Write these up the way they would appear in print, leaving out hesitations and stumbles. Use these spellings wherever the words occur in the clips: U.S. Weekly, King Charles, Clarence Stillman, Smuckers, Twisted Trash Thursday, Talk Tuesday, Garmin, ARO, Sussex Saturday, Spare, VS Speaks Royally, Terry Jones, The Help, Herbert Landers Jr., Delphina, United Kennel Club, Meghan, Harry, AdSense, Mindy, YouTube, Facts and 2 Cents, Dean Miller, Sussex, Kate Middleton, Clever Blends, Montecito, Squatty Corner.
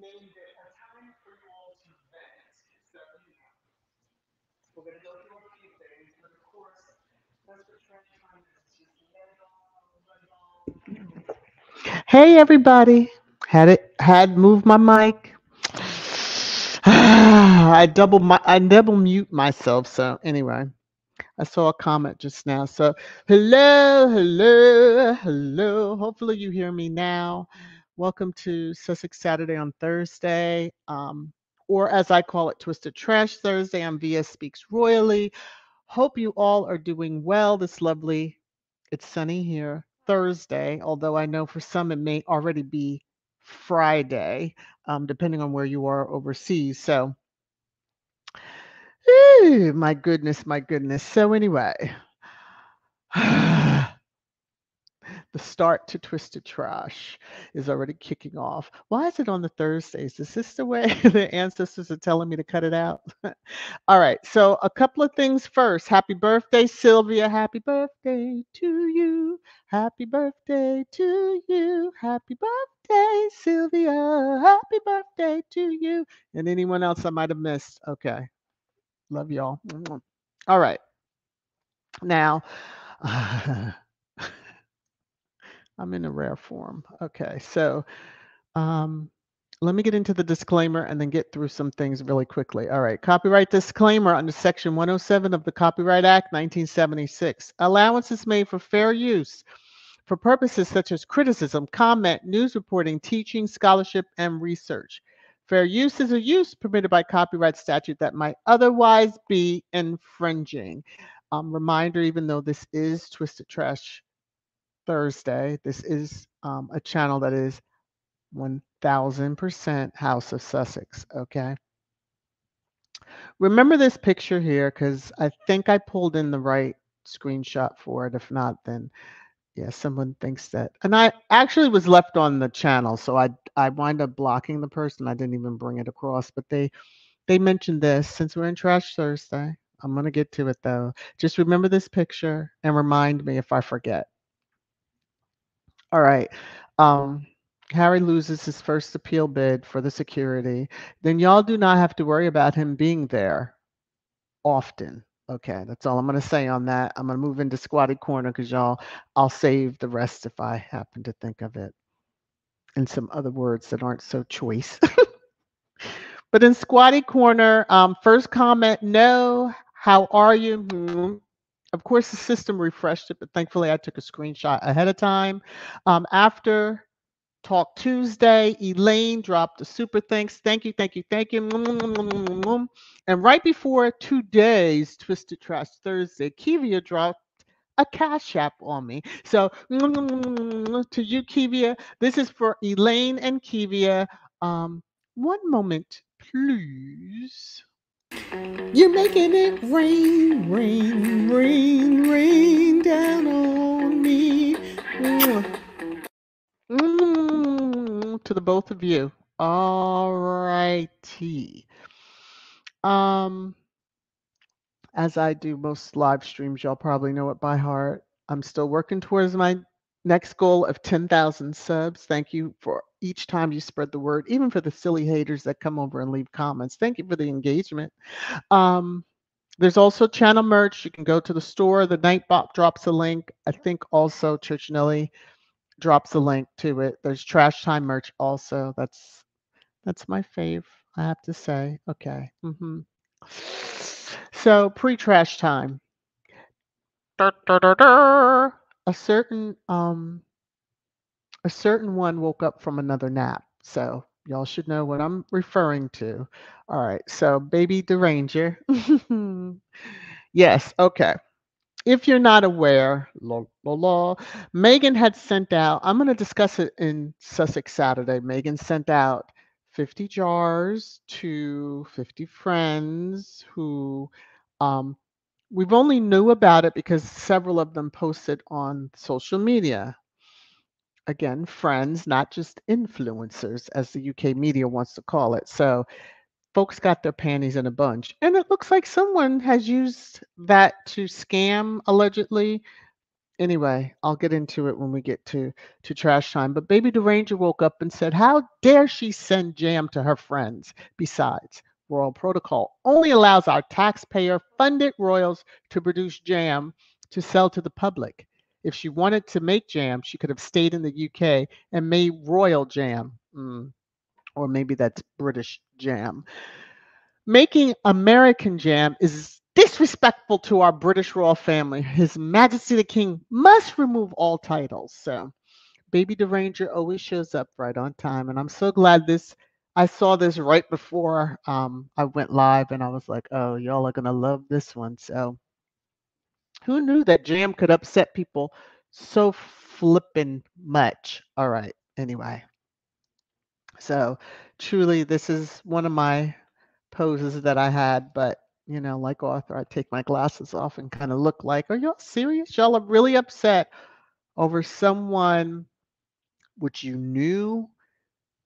named it a time for you all to vent. So we're going to go through a few things, but of course, that's what Trash Time is. Just let it all run. Hey, everybody. Had moved my mic. I double mute myself. So anyway, I saw a comment just now. So hello. Hopefully you hear me now. Welcome to Sussex Saturday on Thursday, or as I call it, Twisted Trash Thursday on VS Speaks Royally. Hope you all are doing well. It's sunny here Thursday, although I know for some it may already be Friday, depending on where you are overseas. So, ooh, my goodness. So anyway, the start to Twisted Trash is already kicking off. Why is it on the Thursdays? Is this the way the ancestors are telling me to cut it out? All right. So a couple of things first. Happy birthday, Sylvia. Happy birthday to you. Happy birthday to you. Happy birthday. Hey, Sylvia, happy birthday to you. And anyone else I might have missed. Okay. Love y'all. All right. Now, I'm in a rare form. Okay. So let me get into the disclaimer and then get through some things really quickly. All right. Copyright disclaimer under Section 107 of the Copyright Act, 1976. Allowances made for fair use for purposes such as criticism, comment, news reporting, teaching, scholarship, and research. Fair use is a use permitted by copyright statute that might otherwise be infringing. Reminder, even though this is Twisted Trash Thursday, this is a channel that is 1000% House of Sussex, okay? Remember this picture here, because I think I pulled in the right screenshot for it. If not, then... yeah, someone thinks that. And I actually was left on the channel, so I wind up blocking the person. I didn't even bring it across, but they mentioned this. Since we're in Trash Thursday, I'm going to get to it, though. Just remember this picture and remind me if I forget. All right. Harry loses his first appeal bid for the security. Then y'all do not have to worry about him being there often. Okay, that's all I'm going to say on that. I'm going to move into Squatty Corner because y'all, I'll save the rest if I happen to think of it. And some other words that aren't so choice. But in Squatty Corner, first comment, no, how are you? Of course, the system refreshed it, but thankfully I took a screenshot ahead of time. After Talk Tuesday, Elaine dropped the super thanks. Thank you. And right before today's Twisted Trash Thursday, Kivia dropped a Cash App on me. So to you, Kivia, this is for Elaine and Kivia. One moment, please. You're making it rain down on me. To the both of you. All righty. As I do most live streams, y'all probably know it by heart. I'm still working towards my next goal of 10,000 subs. Thank you for each time you spread the word, even for the silly haters that come over and leave comments. Thank you for the engagement. There's also channel merch. You can go to the store. The Night Bop drops a link. I think also Church Nelly drops a link to it. There's Trash Time merch also. That's my fave, I have to say. Okay. So pre-Trash Time. A certain one woke up from another nap. So y'all should know what I'm referring to. All right. So Baby Deranger. Yes. Okay. If you're not aware, Meghan had sent out, I'm going to discuss it in Sussex Saturday. Meghan sent out 50 jars to 50 friends who we've only knew about it because several of them posted on social media. Again, friends, not just influencers, as the UK media wants to call it. So folks got their panties in a bunch, and it looks like someone has used that to scam, allegedly, Anyway, I'll get into it when we get to trash time. But Baby Deranger woke up and said, how dare she send jam to her friends? Besides, royal protocol only allows our taxpayer-funded royals to produce jam to sell to the public. If she wanted to make jam, she could have stayed in the UK and made royal jam. Or maybe that's British jam. Making American jam is disrespectful to our British royal family. His Majesty the King must remove all titles. So Baby Deranger always shows up right on time. And I'm so glad I saw this right before I went live, and I was like, oh, y'all are going to love this one. So who knew that jam could upset people so flippin' much? All right. Anyway. So truly, this is one of my poses that I had, but you know, like Arthur, I take my glasses off and kind of look like, are y'all serious? Y'all are really upset over someone which you knew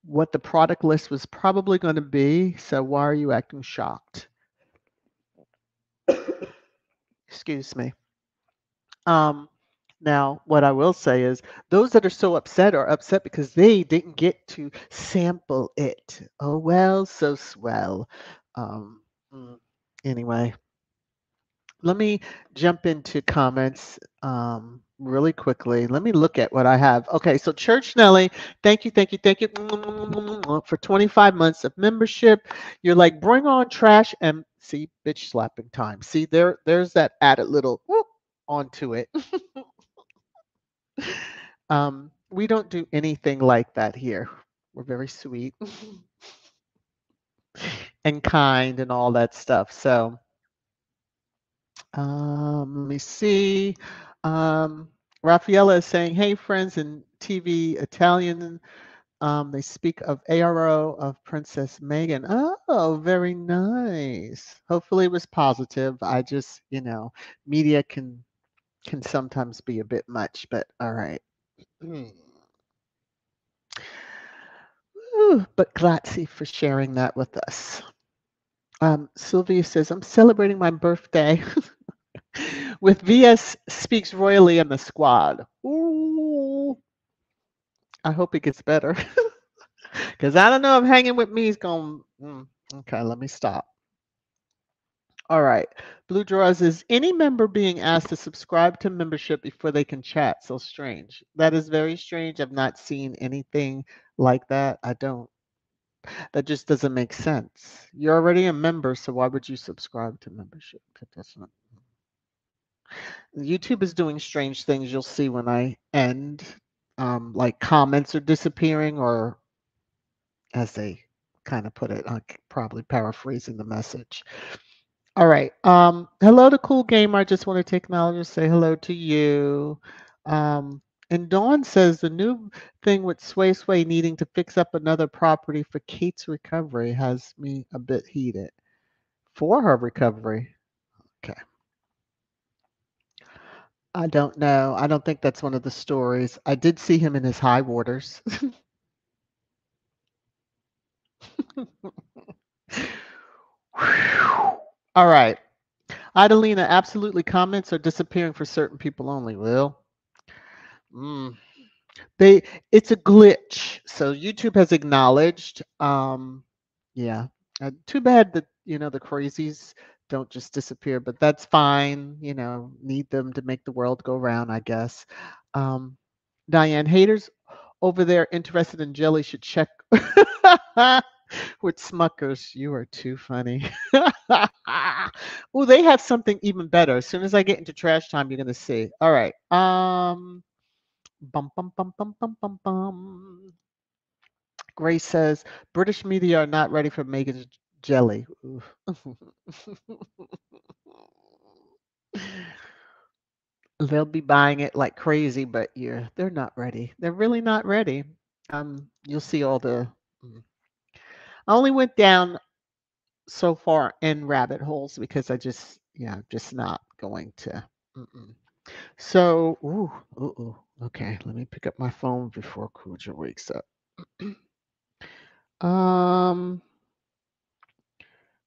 what the product list was probably going to be. So why are you acting shocked? Excuse me. Now, what I will say is those that are so upset are upset because they didn't get to sample it. Oh, well, so swell. Anyway, let me jump into comments really quickly. Let me look at what I have. Okay, so Church Nelly, thank you for 25 months of membership. You're like, bring on trash and see, bitch slapping time. See, there's that added little whoop onto it. We don't do anything like that here. We're very sweet. And kind and all that stuff. So let me see. Raffaella is saying, hey, friends in TV Italian. They speak of ARO of Princess Meghan. Oh, very nice. Hopefully it was positive. I just, you know, media can sometimes be a bit much, but all right. Ooh, but Glatsy for sharing that with us. Sylvia says, I'm celebrating my birthday with VS Speaks Royally and the Squad. Ooh, I hope it gets better because I don't know if hanging with me is going to. Okay, let me stop. All right. Blue Drawers, is any member being asked to subscribe to membership before they can chat? So strange. That is very strange. I've not seen anything like that. That just doesn't make sense. You're already a member, so why would you subscribe to membership? That's not. YouTube is doing strange things. You'll see when I end, like comments are disappearing, or as they kind of put it, I'm probably paraphrasing the message. All right. Hello to Cool Gamer. I just wanted to acknowledge and say hello to you. And Dawn says the new thing with Sway Sway needing to fix up another property for Kate's recovery has me a bit heated. For her recovery? Okay. I don't know. I don't think that's one of the stories. I did see him in his high waters. All right. Idalina, absolutely comments are disappearing for certain people only, Will. It's a glitch. So YouTube has acknowledged. Yeah. Too bad that, you know, the crazies don't just disappear, but that's fine. You know, need them to make the world go round, I guess. Diane, haters over there interested in jelly should check. With Smuckers, you are too funny. Oh, they have something even better. As soon as I get into trash time, you're gonna see. All right. Grace says British media are not ready for Meghan's jelly. They'll be buying it like crazy, but yeah, they're not ready. They're really not ready. You'll see all the. I only went down so far in rabbit holes because I just, yeah, I'm just not going to. So, okay, let me pick up my phone before Kuja wakes up.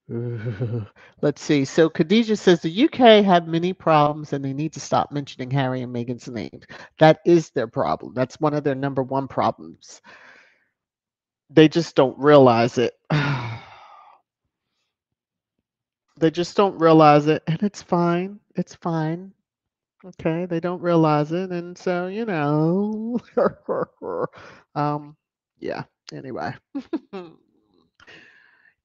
Let's see. So Khadija says the UK have many problems and they need to stop mentioning Harry and Meghan's names. That is their problem. That's one of their number one problems. They just don't realize it. They just don't realize it. And it's fine. It's fine. Okay. They don't realize it. And so, you know, yeah, anyway.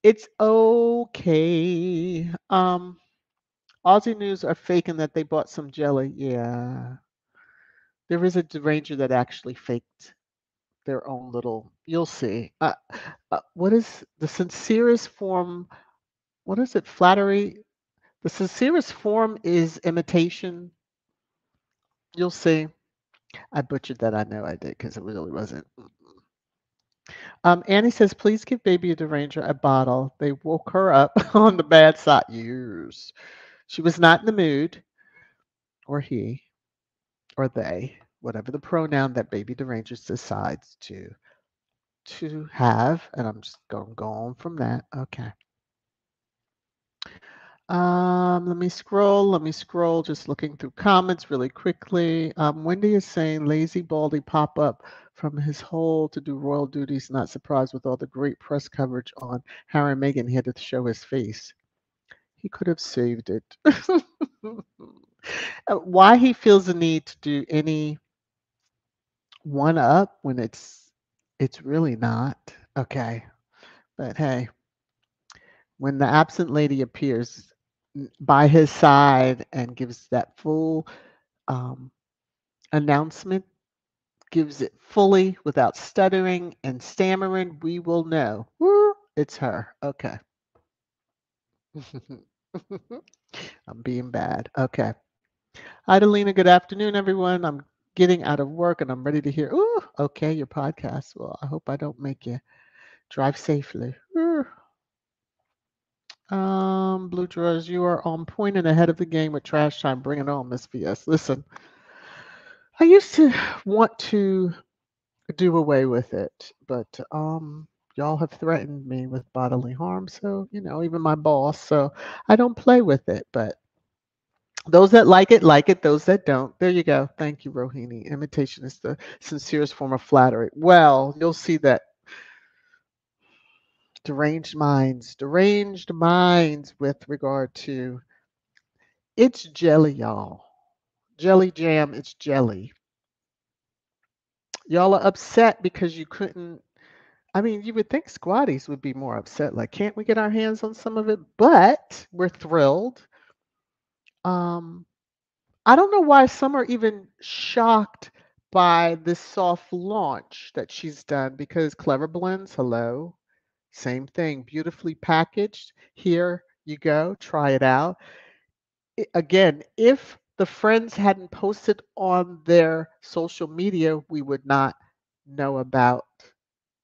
It's okay. Aussie News are faking that they bought some jelly. Yeah. There is a deranger that actually faked their own little, you'll see. What is the sincerest form? What is it? Flattery? The sincerest form is imitation. You'll see. I butchered that. I know I did because it really wasn't. Annie says, please give baby a deranger a bottle. They woke her up on the bad side. Years. She was not in the mood, or he, or they, whatever the pronoun that baby deranger decides to have. And I'm just going to go on from that. Okay. Let me scroll, just looking through comments really quickly. Wendy is saying lazy Baldy pop up from his hole to do royal duties, not surprised with all the great press coverage on Harry and Meghan, he had to show his face. He could have saved it. Why he feels the need to do any one up when it's really not. Okay. But hey, when the absent lady appears by his side and gives that full announcement, gives it fully without stuttering and stammering, we will know. Woo, it's her. Okay. I'm being bad. Okay. Idalina, good afternoon, everyone. I'm getting out of work and I'm ready to hear. Ooh, okay, your podcast. Well, I hope I don't make you drive safely. Ooh. Blue Drawers, you are on point and ahead of the game with Trash Time. Bring it on, Miss VS. Listen, I used to want to do away with it, but y'all have threatened me with bodily harm. So, you know, even my boss. So I don't play with it, but those that like it, those that don't. There you go. Thank you, Rohini. Imitation is the sincerest form of flattery. Well, you'll see that. Deranged minds with regard to it's jelly, y'all. Jelly jam, it's jelly. Y'all are upset because you couldn't. I mean, you would think squatties would be more upset. Like, can't we get our hands on some of it? But we're thrilled. I don't know why some are even shocked by this soft launch that she's done because Clever Blends, hello. Same thing, beautifully packaged. Here you go, try it out. Again, if the friends hadn't posted on their social media, we would not know about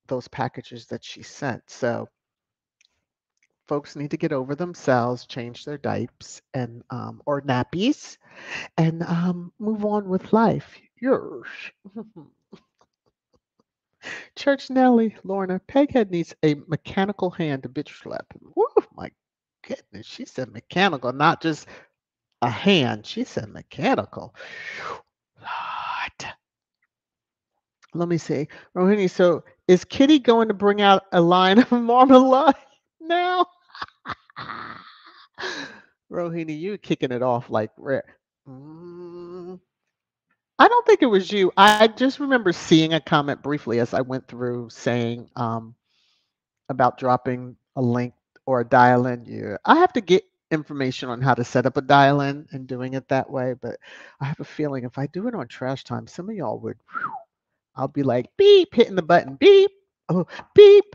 those packages that she sent. So folks need to get over themselves, change their diapers and or nappies, and move on with life. Yours. Church Nelly, Lorna, Peghead needs a mechanical hand to bitch slap. Woo, my goodness. She said mechanical, not just a hand. She said mechanical. Lord. Let me see. Rohini, so is Kitty going to bring out a line of marmalade now? Rohini, you kicking it off like rare. I don't think it was you. I just remember seeing a comment briefly as I went through saying about dropping a link or a dial-in. Yeah, I have to get information on how to set up a dial-in and doing it that way. But I have a feeling if I do it on Trash Time, some of y'all would, whew, I'll be like, beep, hitting the button, beep, oh, beep.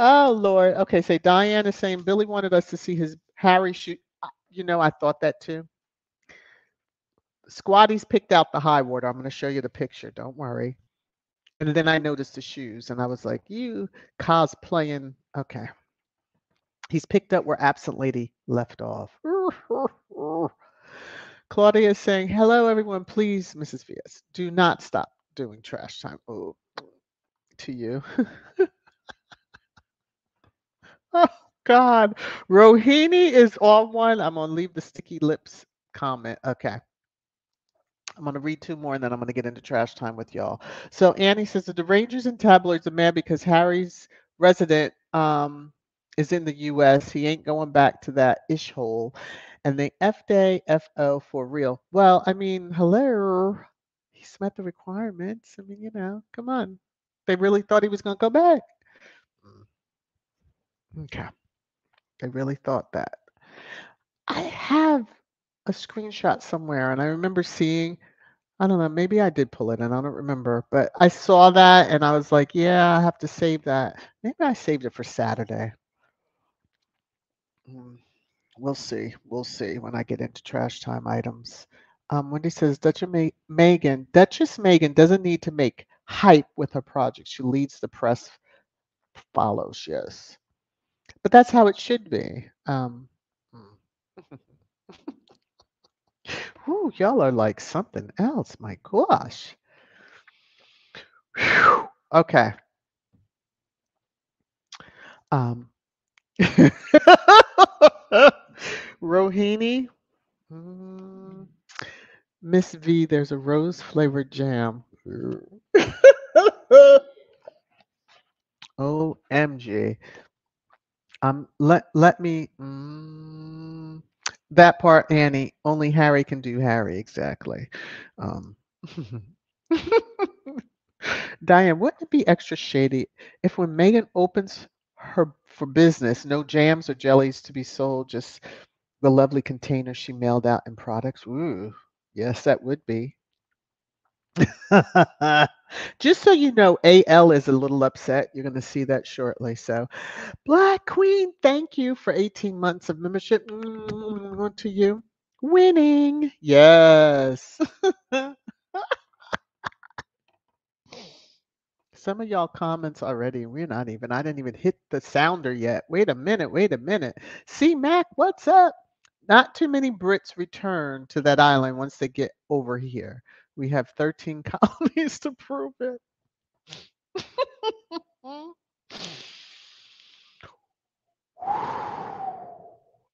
Oh, Lord. Okay, so Diane is saying Billy wanted us to see his Harry shoot. You know, I thought that too. Squatty's picked out the high water. I'm going to show you the picture. Don't worry. And then I noticed the shoes and I was like, you cosplaying. Okay. He's picked up where absent lady left off. Claudia is saying, hello, everyone. Please, Mrs. VS, do not stop doing Trash Time. Oh, to you. Oh, God. Rohini is on one. I'm going to leave the sticky lips comment. Okay. I'm going to read two more, and then I'm going to get into trash time with y'all. So Annie says that the Rangers and tabloids are mad because Harry's resident is in the U.S. He ain't going back to that ish hole. And they F-day, F-O for real. Well, I mean, hello. He's met the requirements. I mean, you know, come on. They really thought he was going to go back. Okay. They really thought that. I have a screenshot somewhere, and I remember seeing, I don't know, maybe I did pull it and I don't remember, but I saw that and I was like, yeah, I have to save that. Maybe I saved it for Saturday. We'll see. We'll see when I get into trash time items. Wendy says, Duchess Meghan doesn't need to make hype with her project. She leads the press follows, yes. But that's how it should be. Ooh, y'all are like something else. My gosh. Whew. Okay. Rohini. Miss V, there's a rose flavored jam. OMG. Let me. That part, Annie, only Harry can do Harry, exactly. Diane, wouldn't it be extra shady if when Meghan opens her for business, no jams or jellies to be sold, just the lovely container she mailed out in products? Ooh, yes, that would be. Just so you know, AL is a little upset. You're going to see that shortly. So, Black Queen, thank you for 18 months of membership. To you. Winning. Yes. Some of y'all comments already. I didn't even hit the sounder yet. Wait a minute. C-Mac, what's up? Not too many Brits return to that island once they get over here. We have 13 colonies to prove it.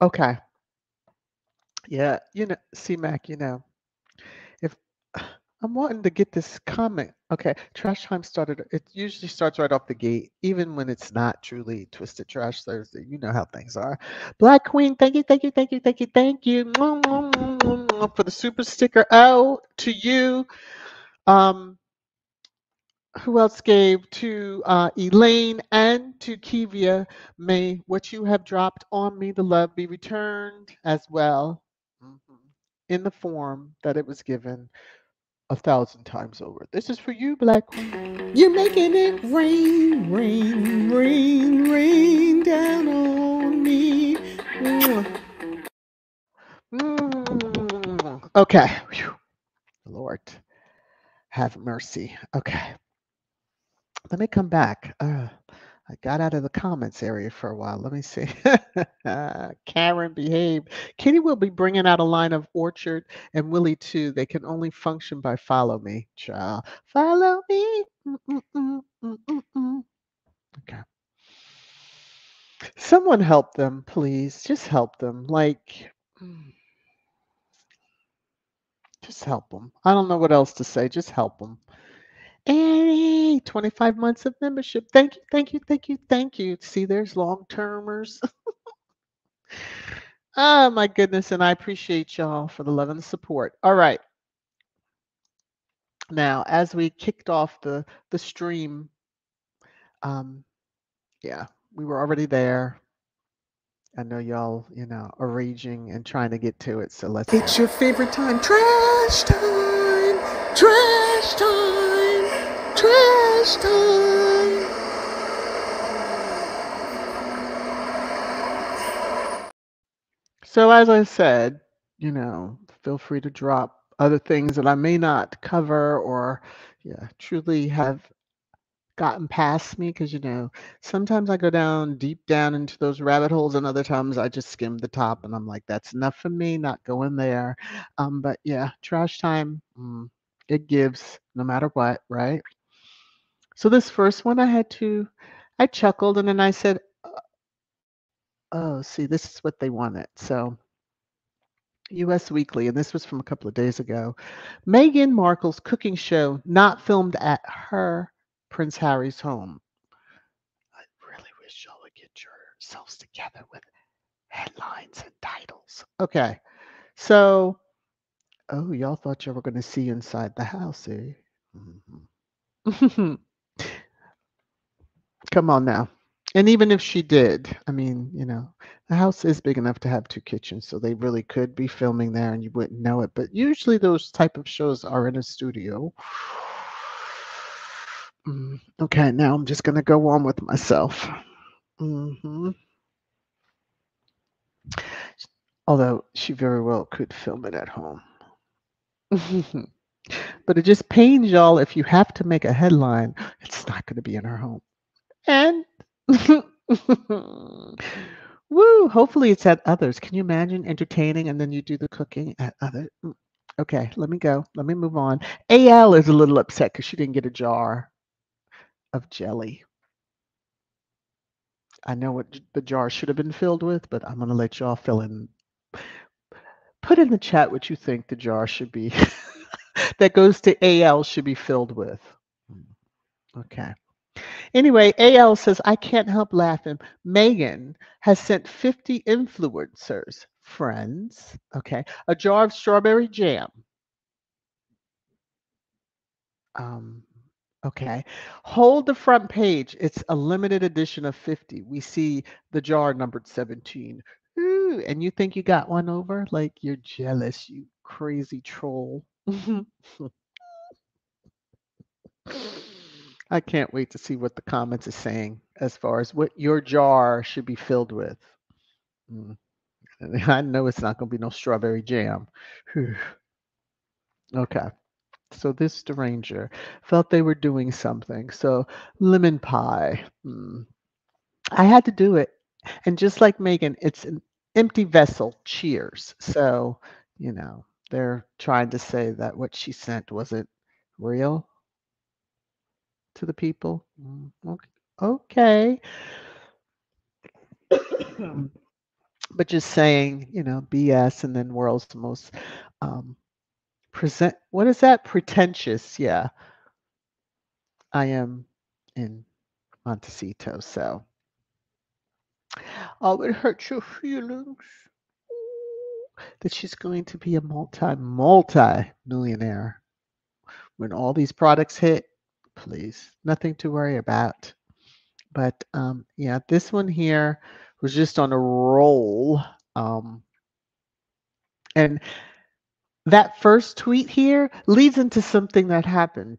Okay. Yeah, you know, C-Mac, you know, if I'm wanting to get this comment. Okay, trash time started. It usually starts right off the gate, even when it's not truly Twisted Trash Thursday. You know how things are. Black Queen, thank you. For the super sticker out to you. Who else gave to Elaine and to Kivia? May what you have dropped on me, the love, be returned as well in the form that it was given 1,000 times over. This is for you, Black Queen. You're making it rain down on me. Okay. Whew. Lord, have mercy. Okay. Let me come back. I got out of the comments area for a while. Let me see. Karen, behave. Kitty will be bringing out a line of Orchard and Willie too. They can only function by follow me. Child. Follow me. Okay. Someone help them, please. Just help them. Like, just help them. I don't know what else to say. Just help them. Annie, 25 months of membership. Thank you. See, there's long-termers. Oh, my goodness. And I appreciate y'all for the love and the support. All right. Now, as we kicked off the stream, yeah, we were already there. I know y'all, you know, are raging and trying to get to it. So let's. It's your favorite time. Trash time. So as I said, you know, feel free to drop other things that I may not cover or, yeah, truly have gotten past me, because, you know, sometimes I go down deep down into those rabbit holes, and other times I just skim the top and I'm like, that's enough for me, not going there. But yeah, trash time, it gives no matter what, right? So this first one, I chuckled, and then I said, oh, see, this is what they wanted. So U.S. Weekly, and this was from a couple of days ago. Meghan Markle's cooking show not filmed at her Prince Harry's home. I really wish y'all would get yourselves together with headlines and titles. Okay. So, oh, y'all thought y'all were going to see inside the house, eh? Mm-hmm. Come on now. And even if she did, I mean, you know, the house is big enough to have two kitchens, so they really could be filming there and you wouldn't know it. But usually those type of shows are in a studio. Okay, now I'm just going to go on with myself. Mm-hmm. Although she very well could film it at home. But it just pains y'all if you have to make a headline, it's not going to be in her home. And woo, hopefully it's at others. Can you imagine entertaining and then you do the cooking at other? Okay, let me go. Let me move on. AL is a little upset because she didn't get a jar of jelly. I know what the jar should have been filled with, but I'm going to let y'all fill in. Put in the chat what you think the jar should be that goes to AL should be filled with. Okay. Anyway, AL says, I can't help laughing. Meghan has sent 50 influencers, friends, okay, a jar of strawberry jam. Okay. Hold the front page. It's a limited edition of 50. We see the jar numbered 17. Ooh, and you think you got one over? Like, you're jealous, you crazy troll. I can't wait to see what the comments is saying as far as what your jar should be filled with. I know it's not going to be no strawberry jam. Okay. So this stranger felt they were doing something. So lemon pie. I had to do it. And just like Meghan, it's an empty vessel. Cheers. So, you know, they're trying to say that what she sent wasn't real to the people. Okay. But just saying, you know, BS and then world's the most present. What is that? Pretentious. Yeah. I am in Montecito, so. Oh, it hurts your feelings that she's going to be a multi-millionaire when all these products hit. Please, nothing to worry about. But yeah, this one here was just on a roll. And that first tweet here leads into something that happened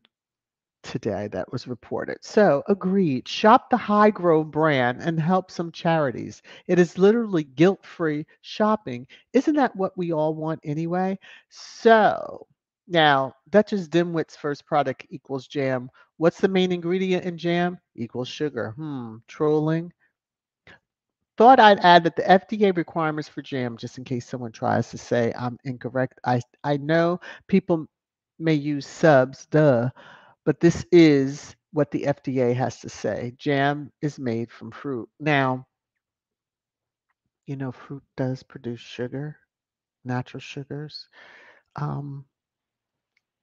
today that was reported. So agreed, shop the Highgrove brand and help some charities. It is literally guilt-free shopping. Isn't that what we all want anyway? So now, Duchess Dimwit's first product equals jam. What's the main ingredient in jam? Equals sugar. Trolling. Thought I'd add that the FDA requirements for jam, just in case someone tries to say I'm incorrect. I know people may use subs, duh, but this is what the FDA has to say. Jam is made from fruit. Now, you know, fruit does produce sugar, natural sugars.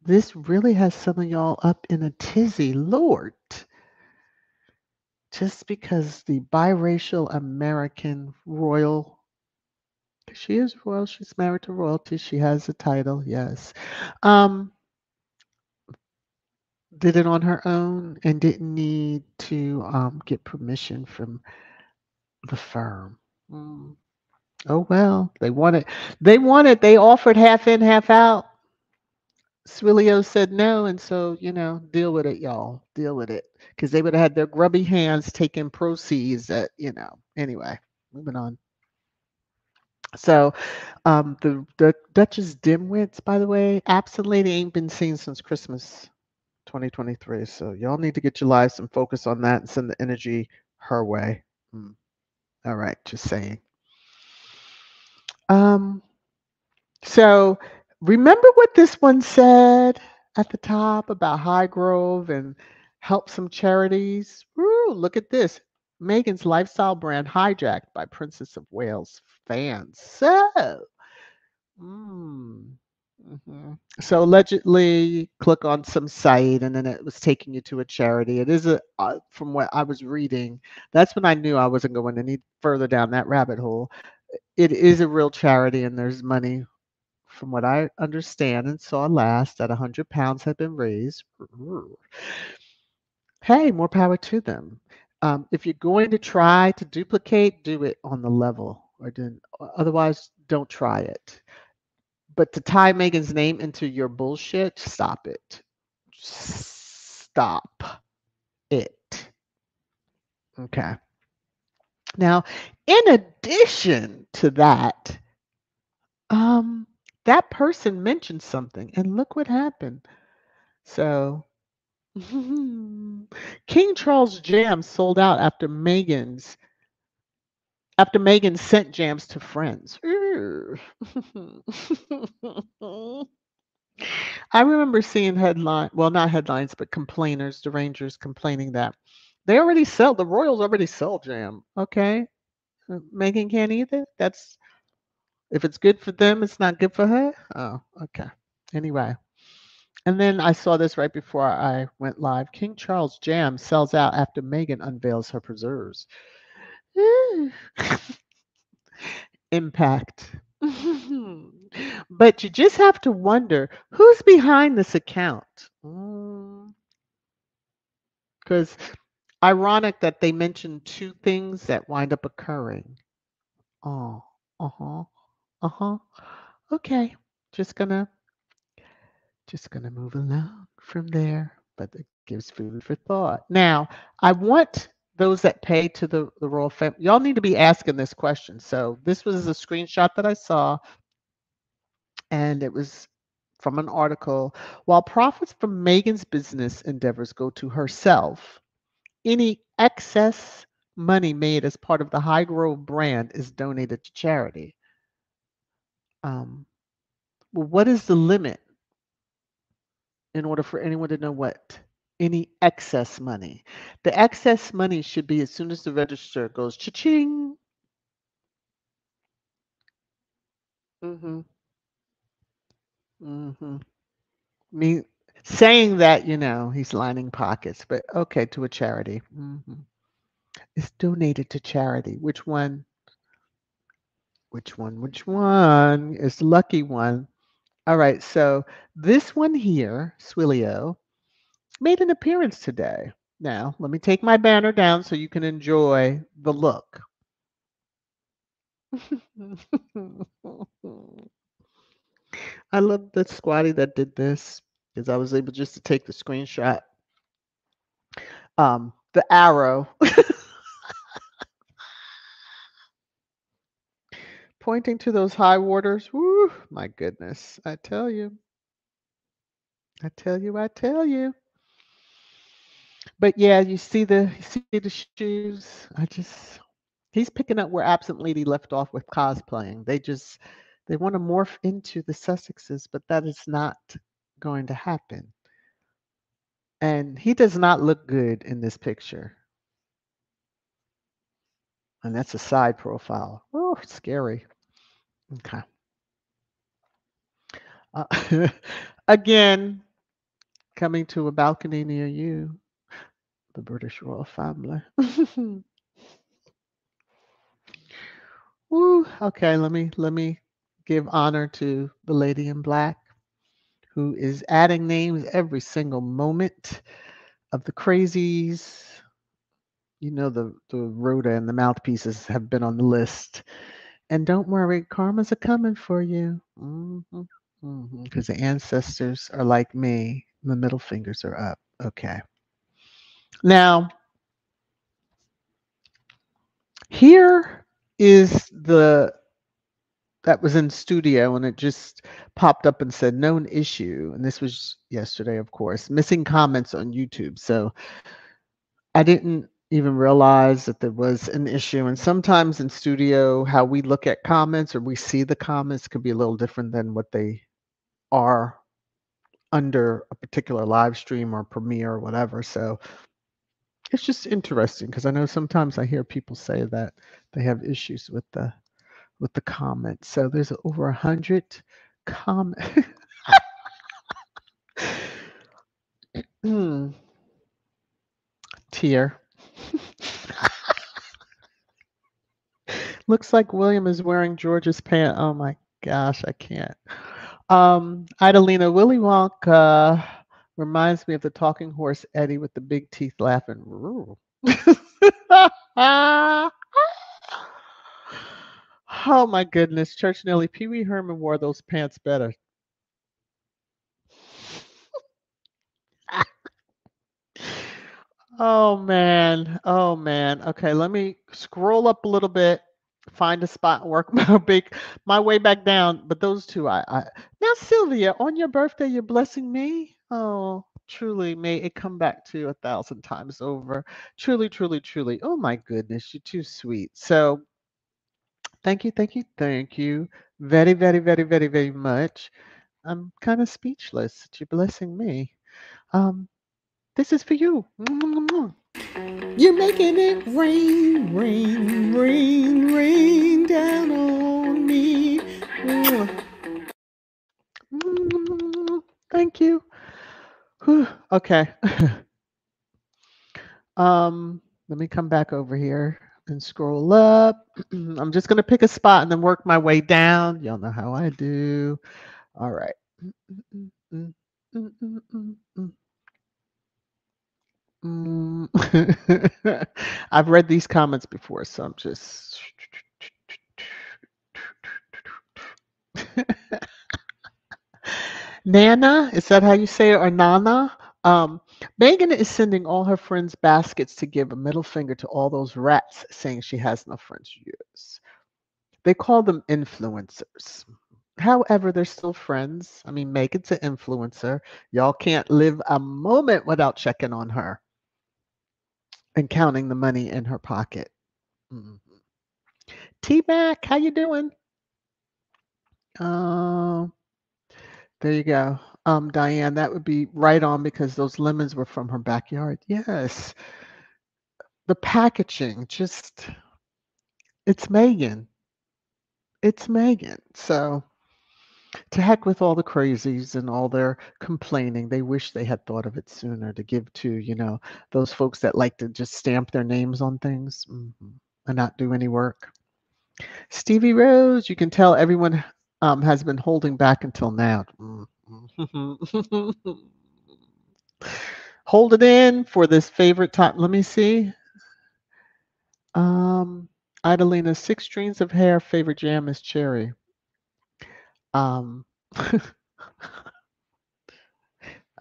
This really has some of y'all up in a tizzy, Lord. Just because the biracial American royal, she is royal, she's married to royalty, she has a title, yes. Did it on her own and didn't need to get permission from the firm. Oh, well, they wanted, they offered half in, half out. Swilio said no, and so, you know, deal with it, y'all. Deal with it. Because they would have had their grubby hands taking proceeds that, you know. Anyway, moving on. So, the Duchess Dimwits, by the way, absent lady ain't been seen since Christmas 2023. So, y'all need to get your lives and focus on that and send the energy her way. All right, just saying. So, remember what this one said at the top about Highgrove and help some charities? Ooh, look at this. Meghan's lifestyle brand hijacked by Princess of Wales fans. So allegedly, click on some site, and then it was taking you to a charity. It is a, from what I was reading, that's when I knew I wasn't going any further down that rabbit hole. It is a real charity, and there's money, from what I understand and saw last, that £100 had been raised. Hey, more power to them. If you're going to try to duplicate, do it on the level, or otherwise don't try it. But to tie Meghan's name into your bullshit, stop it. Stop it. Okay. Now, in addition to that, that person mentioned something, and look what happened. So, King Charles jams sold out after Meghan sent jams to friends. I remember seeing not headlines, but complainers, the Rangers complaining that they already sell, the Royals already sell jam. Okay. Meghan can't either. That's, if it's good for them, it's not good for her. Oh, okay. Anyway. And then I saw this right before I went live. King Charles jam sells out after Meghan unveils her preserves. Impact. But you just have to wonder who's behind this account. Because ironic that they mentioned two things that wind up occurring. Oh, Okay, just gonna move along from there. But it gives food for thought. Now, I want those that pay to the royal family, y'all need to be asking this question. So this was a screenshot that I saw, and it was from an article. While profits from Meghan's business endeavors go to herself, any excess money made as part of the Highgrove brand is donated to charity. Well, what is the limit in order for anyone to know what? Any excess money. The excess money should be as soon as the register goes cha-ching. Me saying that, you know, he's lining pockets, but okay, to a charity. It's donated to charity. Which one? Which one? Which one is the lucky one? All right, so this one here, Swilio, made an appearance today. Now, let me take my banner down so you can enjoy the look. I love the Squatty that did this because I was able just to take the screenshot. The arrow. Pointing to those high waters. Woo, my goodness. I tell you. But yeah, you see the shoes. He's picking up where Absent Lady left off with cosplaying. They want to morph into the Sussexes, but that is not going to happen. And he does not look good in this picture. And that's a side profile. Oh, scary. Okay. Again, coming to a balcony near you. The British royal family. Woo, okay, let me give honor to the lady in black, who is adding names every single moment of the crazies. You know, the Rhoda and the mouthpieces have been on the list. And don't worry, karma's a coming for you. Because the ancestors are like me. The middle fingers are up. Okay. Now, here is that was in studio, and it just popped up and said known issue. And this was yesterday, of course, missing comments on YouTube. So I didn't even realize that there was an issue. And sometimes in studio, how we look at comments or we see the comments could be a little different than what they are under a particular live stream or premiere or whatever. So it's just interesting because I know sometimes I hear people say that they have issues with the comments. So there's over 100 comments. Tear. Looks like William is wearing George's pants. Oh my gosh, I can't. Idalina, Willy Wonka reminds me of the talking horse Eddie with the big teeth laughing. Oh my goodness, Church Nelly, Pee Wee Herman wore those pants better. Oh man, oh man. Okay, let me scroll up a little bit, find a spot, work my way back down. But those two, I now Sylvia, on your birthday, you're blessing me. Oh, truly, may it come back to you 1,000 times over. Truly, truly, truly. Oh my goodness, you're too sweet. So, thank you, thank you, thank you, very, very, very, very, very much. I'm kind of speechless that you're blessing me. This is for you. You're making it rain, rain, rain, rain down on me. Thank you. Okay. Let me come back over here and scroll up. I'm just going to pick a spot and then work my way down. Y'all know how I do. All right. I've read these comments before, so I'm just Nana, is that how you say it, or Nana? Meghan is sending all her friends baskets to give a middle finger to all those rats, saying she has no friends. Yes. They call them influencers. However, they're still friends. I mean, Meghan's an influencer. Y'all can't live a moment without checking on her and counting the money in her pocket. T-Mac, how you doing? There you go. Diane, that would be right on because those lemons were from her backyard. Yes. The packaging, just, it's Meghan. It's Meghan. So to heck with all the crazies and all their complaining. They wish they had thought of it sooner to give to, you know, those folks that like to just stamp their names on things and not do any work. Stevie Rose, you can tell everyone has been holding back until now. Hold it in for this favorite time. Let me see. Idalina, 6 strings of hair, favorite jam is cherry. I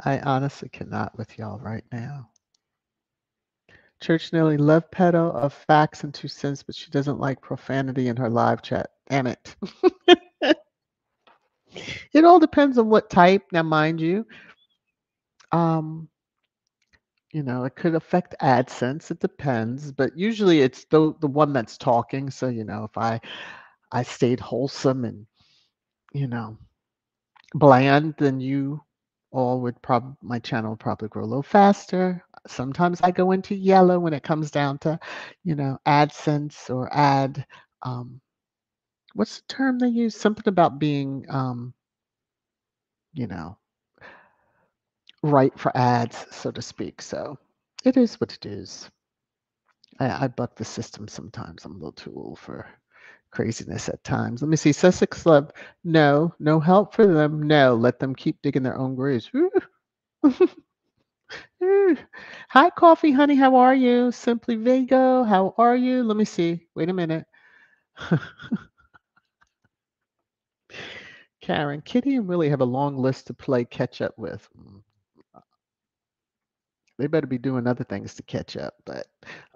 honestly cannot with y'all right now. Church Nelly, love pedo of facts and 2 cents, but she doesn't like profanity in her live chat. Damn it. It all depends on what type. Now, mind you, you know, it could affect AdSense. It depends, but usually it's the one that's talking. So, you know, if I stayed wholesome and, you know, bland, then you all would probably, my channel would probably grow a little faster. Sometimes I go into yellow when it comes down to, you know, AdSense or ad, what's the term they use? Something about being, you know, right for ads, so to speak. So it is what it is. I buck the system sometimes. I'm a little too old for craziness at times. Let me see. Sussex Love. No, no help for them. No, let them keep digging their own graves. Hi, Coffee Honey. How are you? Simply Vago. How are you? Let me see. Wait a minute. Karen, Kitty and Willie have a long list to play catch up with. They better be doing other things to catch up, but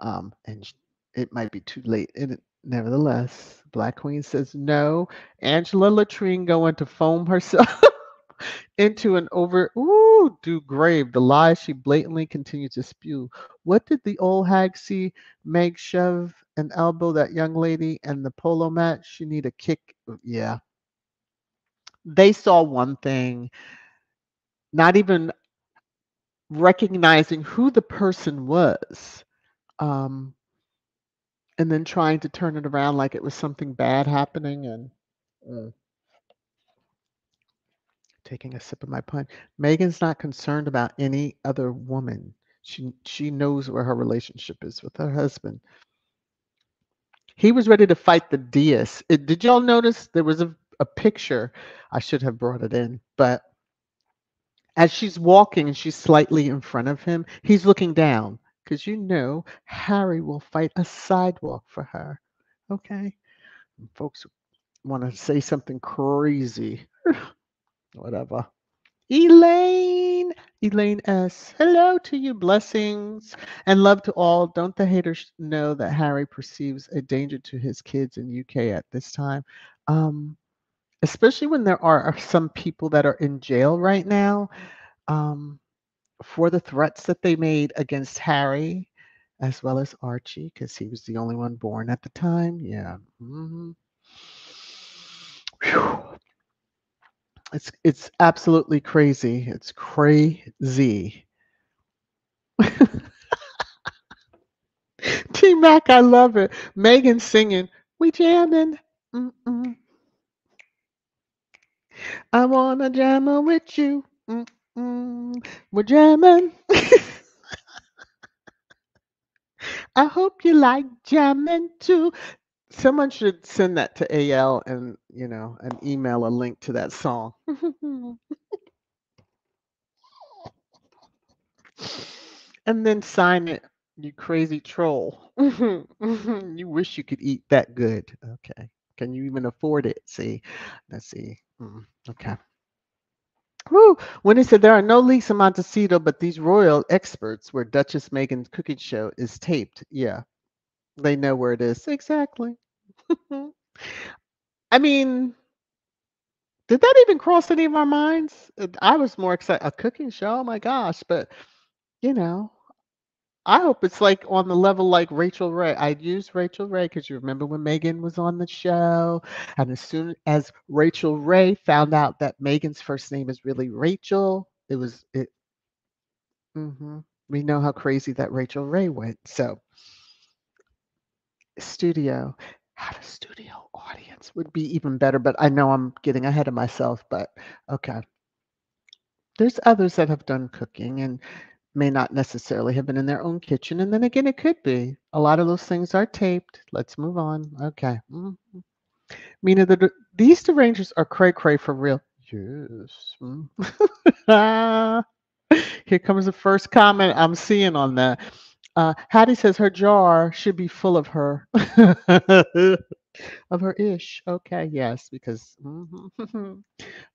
and it might be too late. And nevertheless, Black Queen says no. Angela Latrine going to foam herself into an overdue grave. The lies she blatantly continues to spew. What did the old hag see? Meg shove an elbow that young lady and the polo mat. She need a kick. Yeah. They saw one thing, not even recognizing who the person was. And then trying to turn it around like it was something bad happening, and taking a sip of my punch. Meghan's not concerned about any other woman. She knows where her relationship is with her husband. He was ready to fight the DS. Did y'all notice there was a picture? I should have brought it in, but as she's walking and she's slightly in front of him, he's looking down, because you know Harry will fight a sidewalk for her. Okay? And folks want to say something crazy. Whatever. Elaine S. Hello to you. Blessings and love to all. Don't the haters know that Harry perceives a danger to his kids in UK at this time? Especially when there are some people that are in jail right now for the threats that they made against Harry, as well as Archie, because he was the only one born at the time. Yeah. Mm-hmm. It's absolutely crazy. It's crazy. T-Mac, I love it. Meghan singing, we jamming. Mm-mm. I want to jammer with you. Mm-mm. We're jamming. I hope you like jamming too. Someone should send that to AL and, you know, an email, a link to that song. And then sign it, you crazy troll. You wish you could eat that good. Okay. Can you even afford it? See, let's see. Okay. Woo. When it said there are no leaks in Montecito, but these royal experts where Duchess Meghan's cooking show is taped. Yeah. They know where it is. Exactly. I mean, did that even cross any of our minds? I was more excited. A cooking show? Oh, my gosh. But, you know, I hope it's like on the level like Rachel Ray. I'd use Rachel Ray because you remember when Meghan was on the show. And as soon as Rachel Ray found out that Meghan's first name is really Rachel, it was it. Mm-hmm. We know how crazy that Rachel Ray went. So. Studio, have a studio audience would be even better, but I know I'm getting ahead of myself, but okay. There's others that have done cooking and may not necessarily have been in their own kitchen, and then again, it could be. A lot of those things are taped. Let's move on. Okay. Mm-hmm. Mina, these derangers are cray-cray for real. Yes. Mm. Here comes the first comment I'm seeing on that. Hattie says her jar should be full of her, of her ish. Okay, yes, because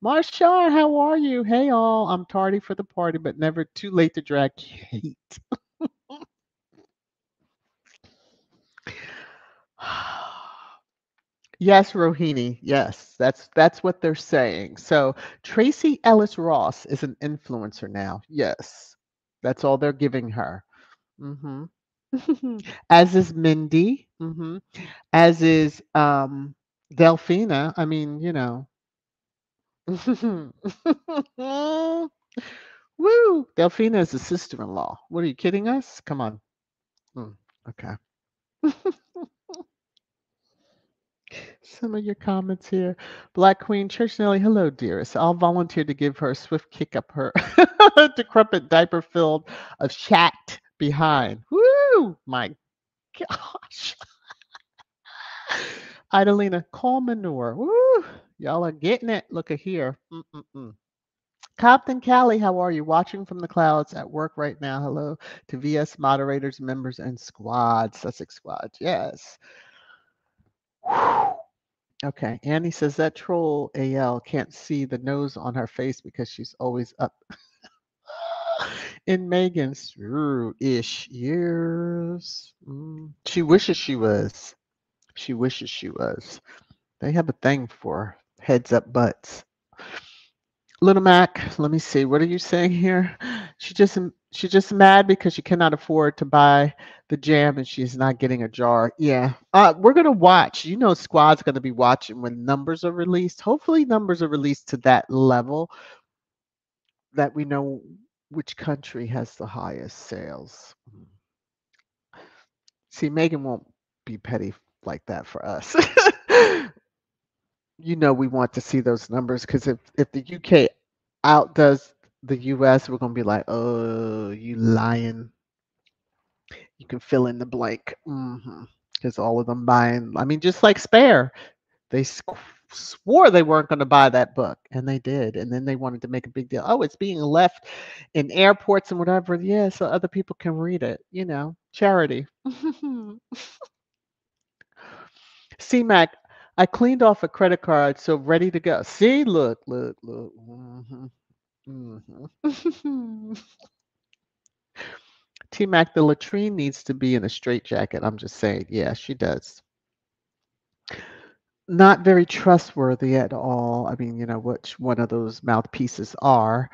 Marshall, how are you? Hey, all, I'm tardy for the party, but never too late to drag Kate. Yes, Rohini. Yes, that's what they're saying. So Tracy Ellis Ross is an influencer now. Yes, that's all they're giving her. Mm-hmm. As is Mindy, as is Delphina. I mean, you know. Woo! Delphina is a sister-in-law. What, are you kidding us? Come on. Okay. Some of your comments here. Black Queen Church Nelly, hello, dearest. I'll volunteer to give her a swift kick up her decrepit diaper filled of chat. Behind. Woo! My gosh. Idalina, call manure. Woo! Y'all are getting it. Look at here. Compton Callie, how are you? Watching from the clouds at work right now. Hello to VS moderators, members, and squad. Sussex squad. Yes. Whew. Okay. Annie says that troll AL can't see the nose on her face because she's always up. In Meghan's ish years, she wishes she was. She wishes she was. They have a thing for heads up butts. Little Mac, let me see. What are you saying here? She just mad because she cannot afford to buy the jam and she's not getting a jar. Yeah, we're gonna watch. You know, Squad's gonna be watching when numbers are released. Hopefully, numbers are released to that level that we know. Which country has the highest sales? See, Megan won't be petty like that for us. You know, we want to see those numbers, because if the UK outdoes the US, we're going to be like, oh, you lying. You can fill in the blank. Because all of them buying, I mean, just like Spare, they swore they weren't going to buy that book, and they did. And then they wanted to make a big deal. Oh, it's being left in airports and whatever. Yeah, so other people can read it. You know, charity. C-Mac, I cleaned off a credit card, so ready to go. See, look. T-Mac, the latrine needs to be in a straitjacket. I'm just saying. Yeah, she does. Not very trustworthy at all. I mean, you know, which one of those mouthpieces are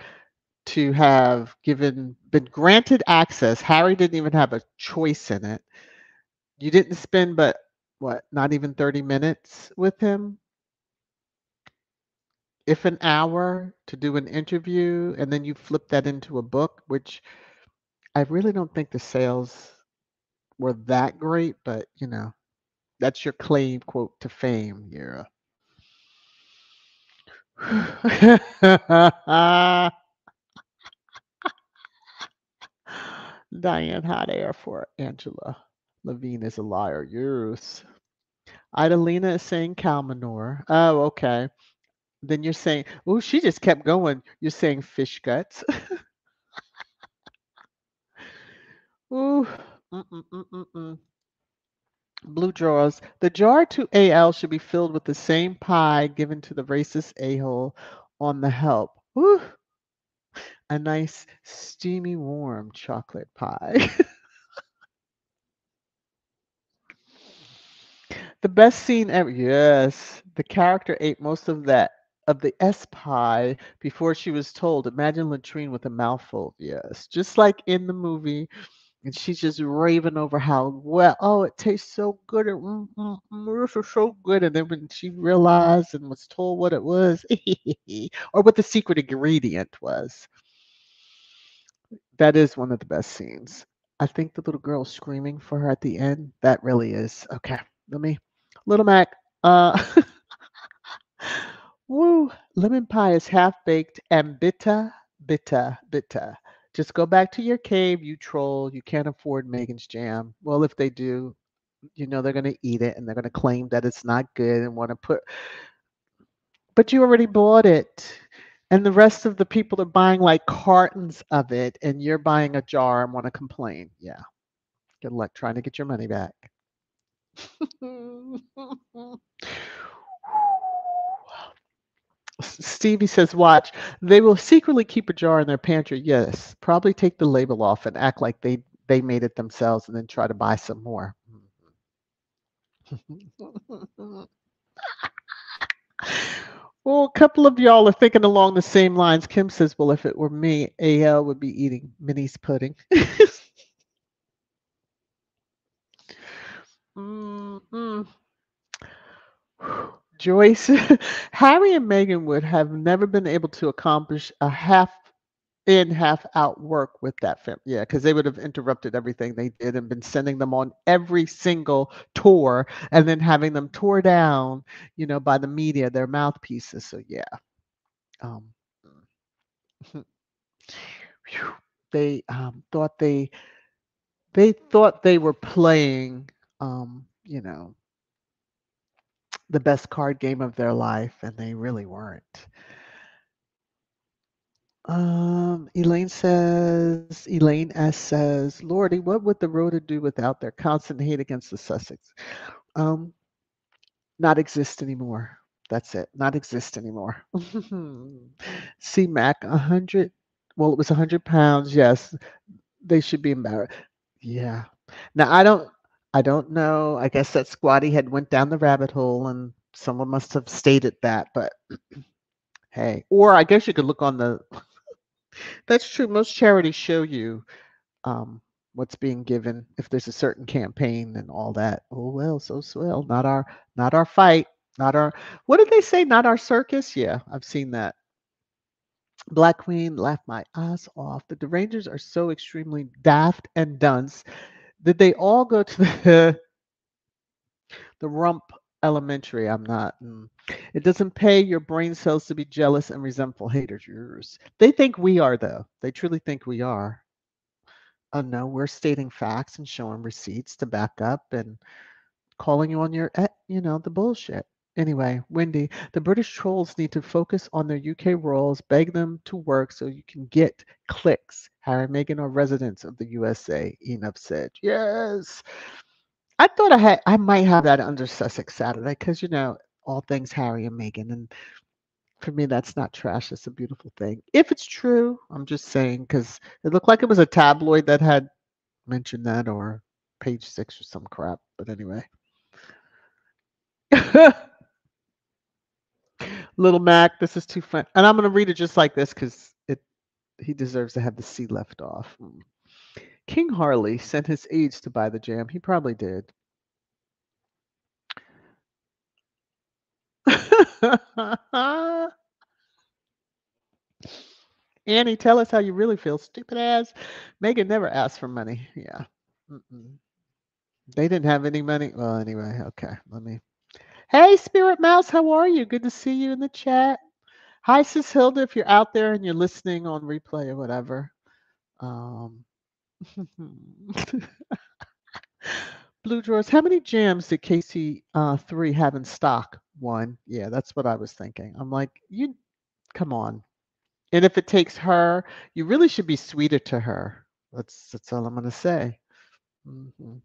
to have been granted access. Harry didn't even have a choice in it. You didn't spend, but what, not even 30 minutes with him? If an hour to do an interview, and then you flip that into a book, which I really don't think the sales were that great, but, you know, that's your claim, quote, to fame, Yara. Diane, hot air for Angela. Levine is a liar. Yes. Idalina is saying cow manure. Oh, okay. Then you're saying, oh, she just kept going. You're saying fish guts. Ooh, Blue drawers. The jar to AL should be filled with the same pie given to the racist a-hole on The Help. Ooh, a nice, steamy, warm chocolate pie. The best scene ever. Yes, the character ate most of that, of the S pie, before she was told. Imagine latrine with a mouthful. Yes, just like in the movie. And she's just raving over how, well, oh, it tastes so good. Marissa, so good. And then when she realized and was told what it was, or what the secret ingredient was. That is one of the best scenes. I think the little girl screaming for her at the end, that really is. Okay, let me. Little Mac. Woo. Lemon pie is half-baked and bitter. Just go back to your cave, you troll. You can't afford Megan's jam. Well, if they do, you know they're going to eat it, and they're going to claim that it's not good and want to put. But you already bought it. And the rest of the people are buying like cartons of it, and you're buying a jar and want to complain. Yeah. Good luck trying to get your money back. Stevie says, watch. They will secretly keep a jar in their pantry. Yes. Probably take the label off and act like they made it themselves, and then try to buy some more. Well, a couple of y'all are thinking along the same lines. Kim says, well, if it were me, AL would be eating Minnie's pudding. Joyce, Harry and Meghan would have never been able to accomplish a half in, half out work with that family. Yeah, because they would have interrupted everything they did and been sending them on every single tour, and then having them tore down, you know, by the media, their mouthpieces. So, yeah. They thought they were playing, you know, the best card game of their life, and they really weren't. Elaine S says, Lordy, what would the Rhoda do without their constant hate against the Sussex? Not exist anymore. That's it. Not exist anymore. C-Mac, 100. Well, it was 100 pounds. Yes. They should be embarrassed. Yeah. Now, I don't know. I guess that Squatty had went down the rabbit hole, and someone must have stated that. But hey, or I guess you could look on the. That's true. Most charities show you what's being given if there's a certain campaign and all that. Oh well, so swell. Not our fight. Not our. What did they say? Not our circus. Yeah, I've seen that. Black Queen laughed my ass off. The derangers are so extremely daft and dunce. Did they all go to the Rump Elementary? I'm not. It doesn't pay your brain cells to be jealous and resentful haters. They think we are, though. They truly think we are. Oh, no, we're stating facts and showing receipts to back up and calling you on your, the bullshit. Anyway, Wendy, the British trolls need to focus on their UK roles, beg them to work so you can get clicks. Harry and Meghan are residents of the USA, enough said. Yes. I thought I might have that under Sussex Saturday because, all things Harry and Meghan. And for me, that's not trash. It's a beautiful thing. If it's true, I'm just saying, because it looked like it was a tabloid that had mentioned that or Page Six or some crap. But anyway. Little Mac, this is too fun. And I'm going to read it just like this because he deserves to have the C left off. King Harley sent his aides to buy the jam. He probably did. Annie, tell us how you really feel, stupid ass. Meghan never asked for money. Yeah. They didn't have any money. Well, anyway, okay. Let me. Hey, Spirit Mouse, how are you? Good to see you in the chat. Hi, Sis Hilda, if you're out there and you're listening on replay or whatever. Blue drawers. How many jams did KC3 have in stock? One. Yeah, that's what I was thinking. I'm like, you, come on. And if it takes her, you really should be sweeter to her. That's all I'm going to say.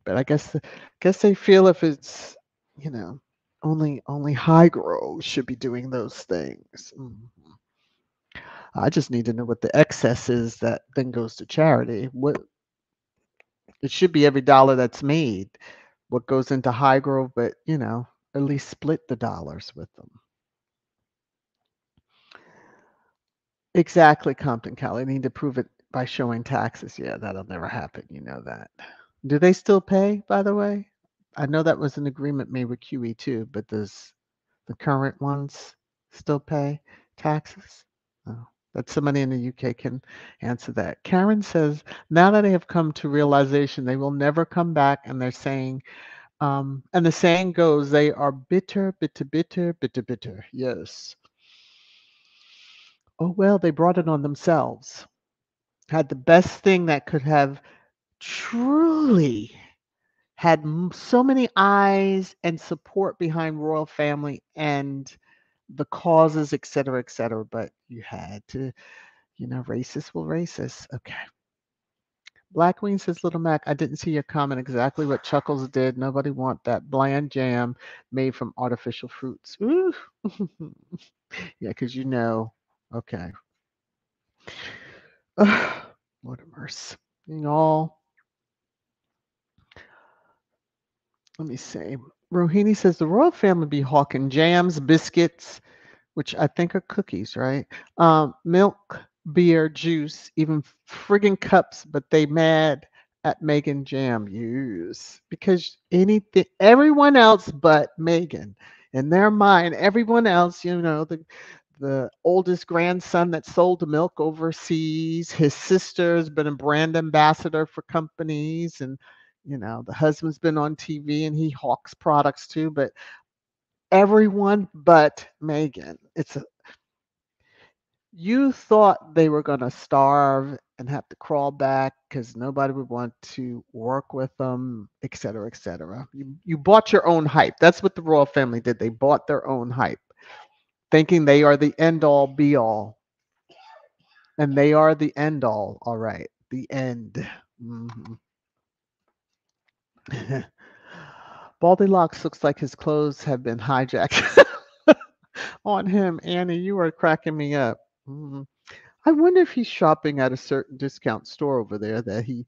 But I guess they feel if it's, only Highgrove should be doing those things. I just need to know what the excess is that then goes to charity. It should be every dollar that's made, what goes into Highgrove, but, at least split the dollars with them. Exactly, Compton Cali. I need to prove it by showing taxes. Yeah, that'll never happen. You know that. Do they still pay, by the way? I know that was an agreement made with QE2, but does the current ones still pay taxes? Oh, that somebody in the UK can answer that. Karen says, now that they have come to realization, they will never come back. And they're saying, and the saying goes, they are bitter, bitter, bitter, bitter, bitter. Yes. Oh, well, they brought it on themselves. Had the best thing that could have truly had so many eyes and support behind royal family and the causes, et cetera, but you had to, racist will racist. Okay. Black Queen says, Little Mac, I didn't see your comment exactly what Chuckles did. Nobody want that bland jam made from artificial fruits. Ooh. Yeah, because okay. Lord of mercy. Let me see. Rohini says the royal family be hawking jams, biscuits, which I think are cookies, right? Milk, beer, juice, even friggin' cups, but they mad at Meghan jam use because everyone else but Meghan, in their mind, everyone else, the oldest grandson that sold the milk overseas, his sister's been a brand ambassador for companies and the husband's been on TV and he hawks products too, but everyone but Meghan. You thought they were going to starve and have to crawl back because nobody would want to work with them, et cetera, et cetera. You bought your own hype. That's what the royal family did. They bought their own hype, thinking they are the end all be all. And they are the end all. All right. The end. Mm-hmm. Baldy Locks looks like his clothes have been hijacked on him. Annie, you are cracking me up. I wonder if he's shopping at a certain discount store over there that he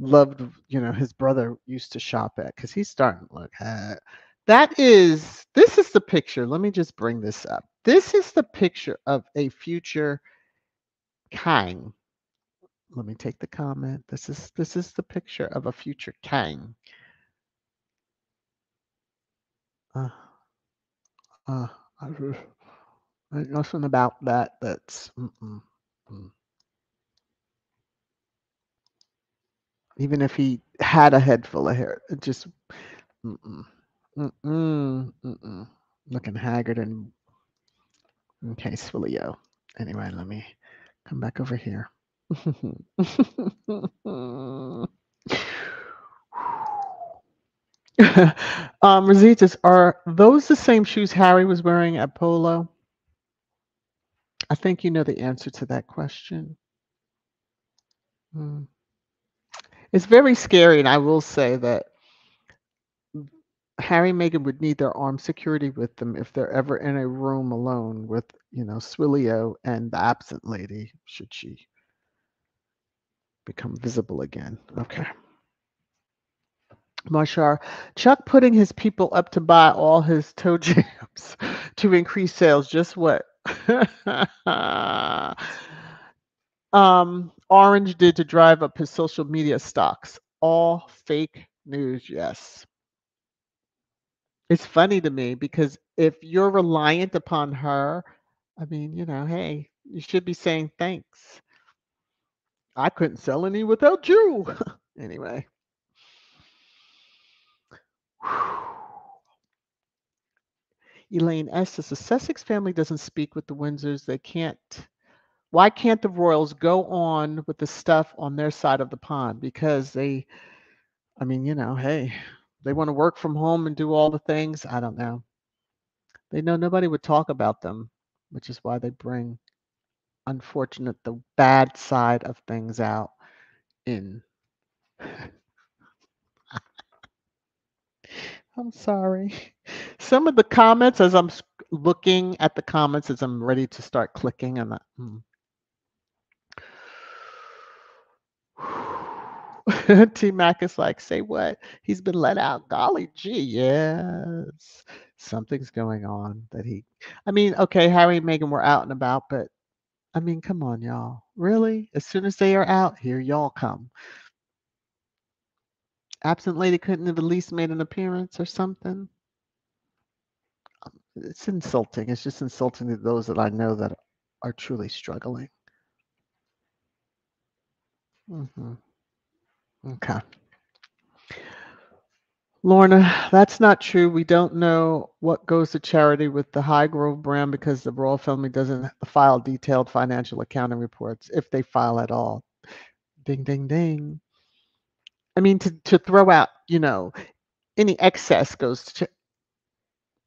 loved, his brother used to shop at because he's starting to look at. This is the picture. Let me just bring this up. This is the picture of a future king. Let me take the comment. This is the picture of a future king. There's nothing about that that's even if he had a head full of hair. It just looking haggard and okay, Swillio. Anyway, let me come back over here. Rositas, are those the same shoes Harry was wearing at Polo? I think you know the answer to that question. It's very scary, and I will say that Harry and Meghan would need their armed security with them if they're ever in a room alone with, you know, Swillio and the absent lady, should she become visible again. Okay. Marshar, Chuck putting his people up to buy all his toe jams to increase sales. Just what Orange did to drive up his social media stocks. All fake news, yes. It's funny to me because if you're reliant upon her, I mean, you know, hey, you should be saying thanks. I couldn't sell any without you. Anyway. Elaine S. says, the Sussex family doesn't speak with the Windsors. They can't. Why can't the royals go on with the stuff on their side of the pond? Because they, I mean, you know, hey, they want to work from home and do all the things. I don't know. They know nobody would talk about them, which is why they bring, unfortunate, the bad side of things out in. I'm sorry. Some of the comments, as I'm looking at the comments, as I'm ready to start clicking, I'm like, T Mac is like, say what? He's been let out. Golly gee, yes. Something's going on that he, I mean, okay, Harry and Meghan were out and about, but I mean, come on, y'all. Really? As soon as they are out, here y'all come. Absent lady couldn't have at least made an appearance or something. It's insulting. It's just insulting to those that I know that are truly struggling. Okay. Lorna, that's not true. We don't know what goes to charity with the Highgrove brand because the royal family doesn't file detailed financial accounting reports, if they file at all. Ding, ding, ding. I mean, to throw out, you know, any excess goes to.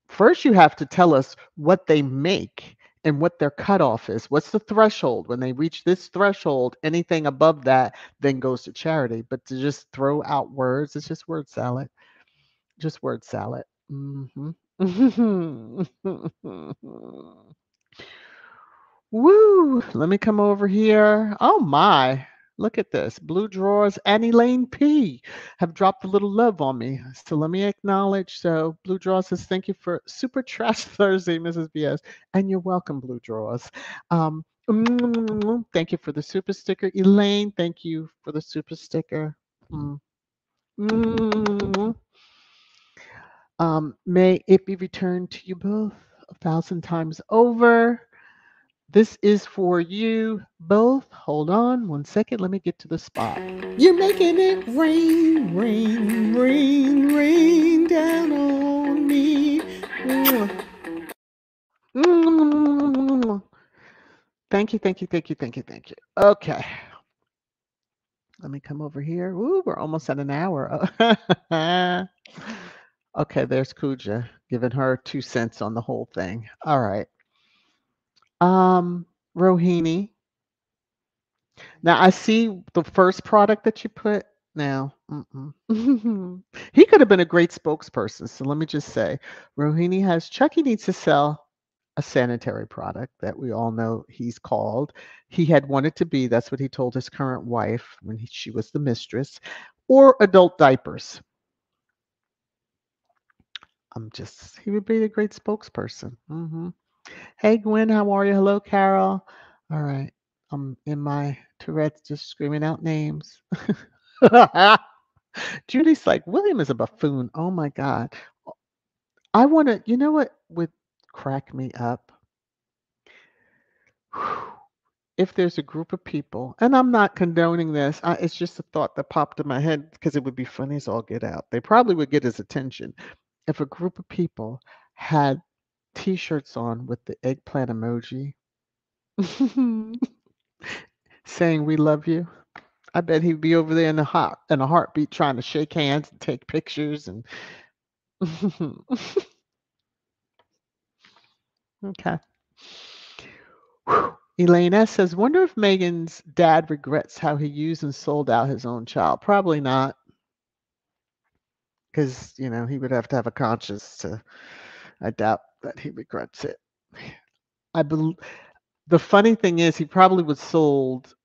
First, you have to tell us what they make and what their cutoff is. What's the threshold? When they reach this threshold, anything above that then goes to charity. But to just throw out words, it's just word salad. Just word salad. Woo! Let me come over here. Oh, my. Look at this. Blue Drawers and Elaine P have dropped a little love on me. So let me acknowledge. So Blue Drawers says, thank you for Super Trash Thursday, Mrs. BS. And you're welcome, Blue Drawers. Thank you for the super sticker. Elaine, thank you for the super sticker. May it be returned to you both 1,000 times over. This is for you both. Hold on one second. Let me get to the spot. You're making it rain, rain, rain, rain down on me. Thank you, thank you, thank you, thank you, thank you. Okay. Let me come over here. Ooh, we're almost at an hour. Okay, there's Kuja giving her 2 cents on the whole thing. All right. Rohini. Now I see the first product that you put now. He could have been a great spokesperson. So let me just say, Rohini has Chucky needs to sell a sanitary product that we all know he's called. He had wanted to be, that's what he told his current wife when she was the mistress, or adult diapers. He would be a great spokesperson. Hey, Gwen, how are you? Hello, Carol. All right. I'm in my Tourette's just screaming out names. Judy's like, William is a buffoon. Oh, my God. I want to, you know what would crack me up? if there's a group of people, and I'm not condoning this, it's just a thought that popped in my head because it would be funny as all get out. They probably would get his attention if a group of people had T-shirts on with the eggplant emoji saying "We love you." I bet he'd be over there in a heartbeat trying to shake hands and take pictures and. Okay. Whew. Elaine S. says, wonder if Meghan's dad regrets how he used and sold out his own child. Probably not. Because, you know, he would have to have a conscience to, I doubt that he regrets it. The funny thing is he probably was sold,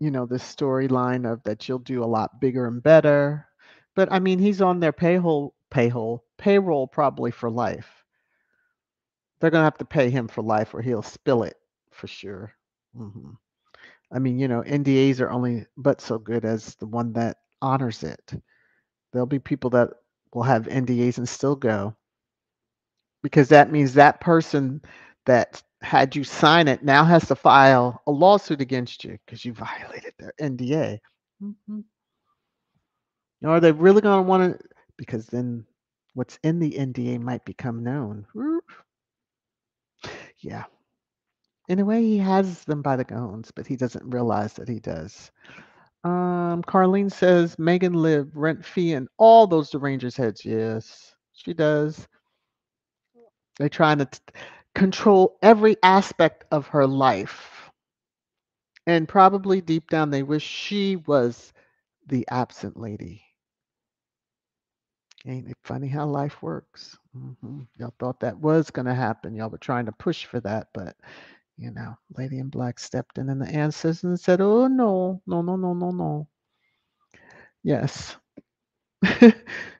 you know, this storyline of that you'll do a lot bigger and better. But, I mean, he's on their payroll probably for life. They're going to have to pay him for life or he'll spill it for sure. Mm-hmm. I mean, you know, NDAs are only but so good as the one that honors it. There'll be people that will have NDAs and still go because that means that person that had you sign it now has to file a lawsuit against you because you violated their NDA. Mm-hmm. Now, are they really going to want to? Because then what's in the NDA might become known. Yeah. In a way, he has them by the guns, but he doesn't realize that he does. Carlene says, Meghan lived rent-free in all those derangers' heads. Yes, she does. They're trying to control every aspect of her life. And probably deep down, they wish she was the absent lady. Ain't it funny how life works? Mm-hmm. Y'all thought that was going to happen. Y'all were trying to push for that. But, you know, Lady in Black stepped in the ancestors and said, oh, no. Yes.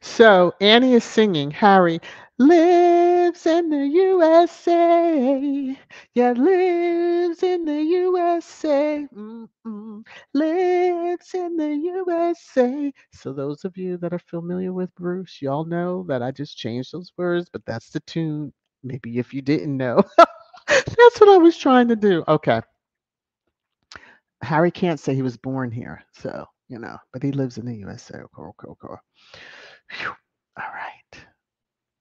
So Annie is singing. Harry lives in the USA. Yeah, lives in the USA. Mm-mm. Lives in the USA. So those of you that are familiar with Bruce, y'all know that I just changed those words, but that's the tune. Maybe if you didn't know. That's what I was trying to do. Okay. Harry can't say he was born here, so. You know, but he lives in the USA. Cool. Whew. All right.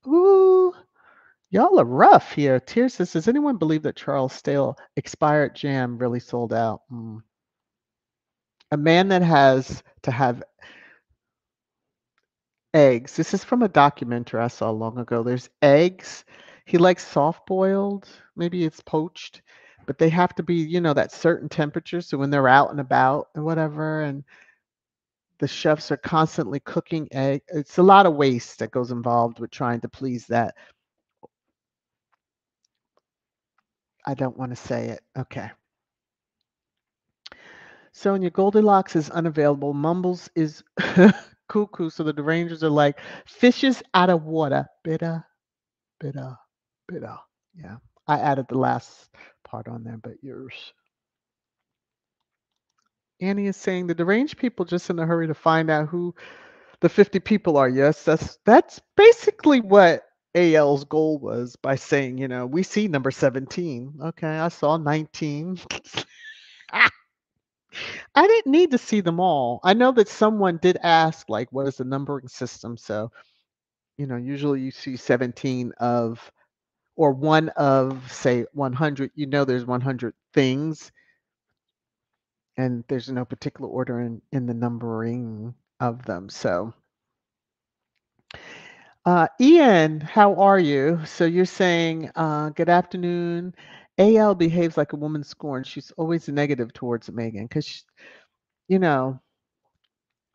Ooh, y'all are rough here. Tears says, does anyone believe that Charles' stale expired jam really sold out? A man that has to have eggs. This is from a documentary I saw long ago. There's eggs. He likes soft boiled. Maybe it's poached, but they have to be, you know, that certain temperature. So when they're out and about and whatever, and the chefs are constantly cooking egg. It's a lot of waste that goes involved with trying to please that. I don't want to say it. Okay. So when your Goldilocks is unavailable, Mumbles is cuckoo. So the derangers are like fishes out of water. Bitter. Yeah. I added the last part on there, but yours. Annie is saying the deranged people just in a hurry to find out who the 50 people are. Yes, that's basically what AL's goal was by saying, you know, we see number 17. Okay, I saw 19. I didn't need to see them all. I know that someone did ask, like, what is the numbering system? So, you know, usually you see 17 of, or one of, say, 100. You know, there's 100 things. And there's no particular order in the numbering of them. So, Ian, how are you? So you're saying, good afternoon. AL behaves like a woman scorned. She's always negative towards Meghan because, you know,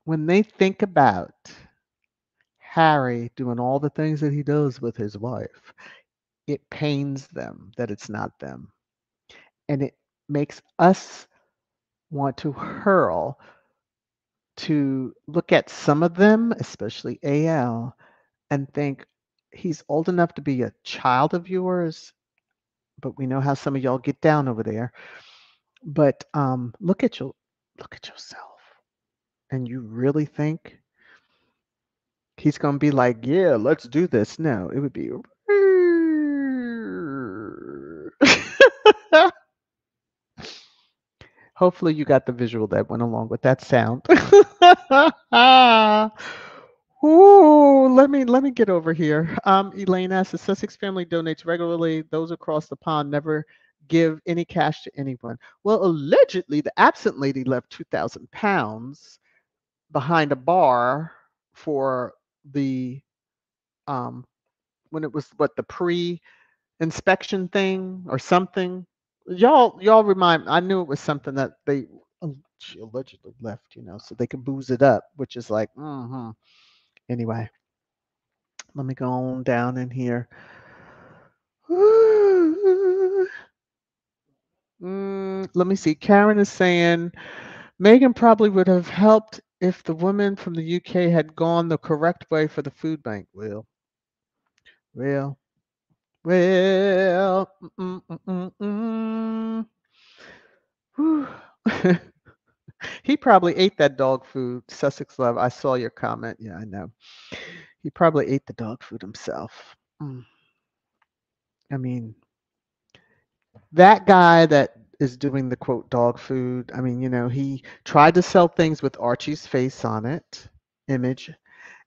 when they think about Harry doing all the things that he does with his wife, it pains them that it's not them. And it makes us want to hurl to look at some of them, especially AL, and think he's old enough to be a child of yours, but we know how some of y'all get down over there. But look at yourself, and you really think he's gonna be like, yeah, let's do this? No, it would be. Hopefully you got the visual that went along with that sound. Ooh, let me get over here. Elaine asks, the Sussex family donates regularly. Those across the pond never give any cash to anyone. Well, allegedly, the absent lady left 2,000 pounds behind a bar for the, when it was, what, the pre-inspection thing or something. Y'all remind, I knew it was something that they, she allegedly left, you know, so they can booze it up, which is like, Anyway, let me go on down in here. Let me see. Karen is saying, Meghan probably would have helped if the woman from the UK had gone the correct way for the food bank. Well. He probably ate that dog food. Sussex Love, I saw your comment. Yeah, I know. He probably ate the dog food himself. I mean, that guy that is doing the, quote, dog food, I mean, you know, he tried to sell things with Archie's face on it, image.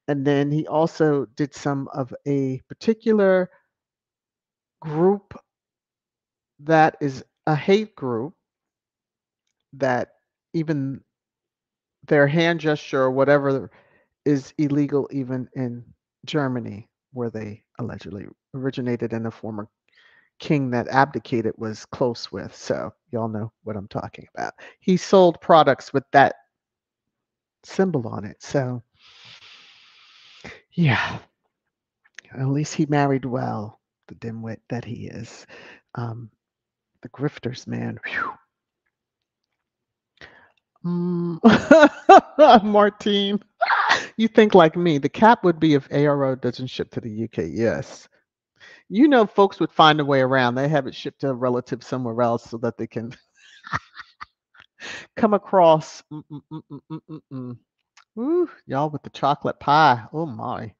And then he also did some of a particular group that is a hate group that even their hand gesture or whatever is illegal even in Germany, where they allegedly originated, and the former king that abdicated was close with. So y'all know what I'm talking about. He sold products with that symbol on it. So yeah, at least he married well, the dimwit that he is. The grifters, man. Whew. Martine, you think like me. The cap would be if ARO doesn't ship to the UK. Yes. You know, folks would find a way around. They have it shipped to a relative somewhere else so that they can come across. Ooh, y'all with the chocolate pie. Oh, my.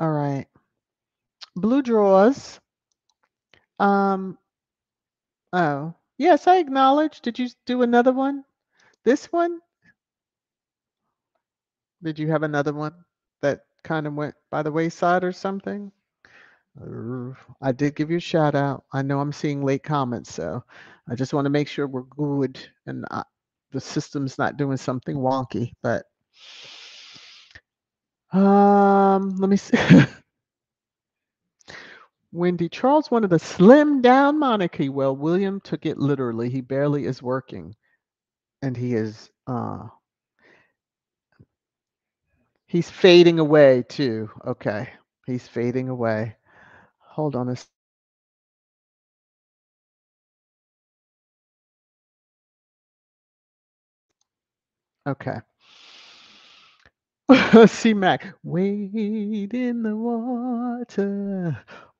All right. Blue drawers. Oh. Yes, I acknowledge. Did you do another one? This one? Did you have another one that kind of went by the wayside or something? I did give you a shout out. I know I'm seeing late comments, so I just want to make sure we're good and the system's not doing something wonky. But let me see. Wendy, Charles wanted a slim down monarchy. Well, William took it literally. He barely is working. And he is, he's fading away too. Okay. He's fading away. Hold on a second. Okay. C-Mac, wade in the water.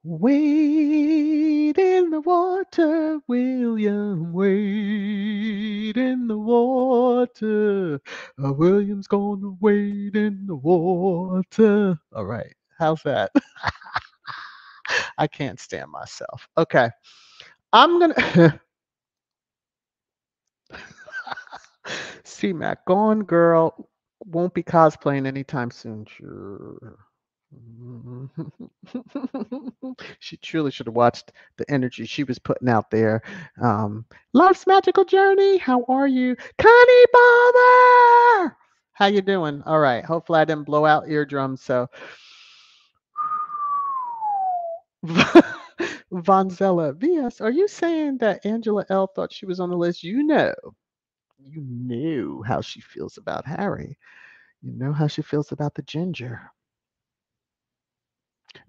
Wade in the water, William. Wade in the water. William's gonna wade in the water. All right, how's that? I can't stand myself. Okay, I'm gonna. C-Mac, gone girl. Won't be cosplaying anytime soon. Sure. She truly should have watched the energy she was putting out there. Life's Magical Journey, how are you? Connie Bother! How you doing? All right. Hopefully I didn't blow out eardrums. So Vonzella, VS, are you saying that Angela L thought she was on the list? You know how she feels about Harry. You know how she feels about the ginger.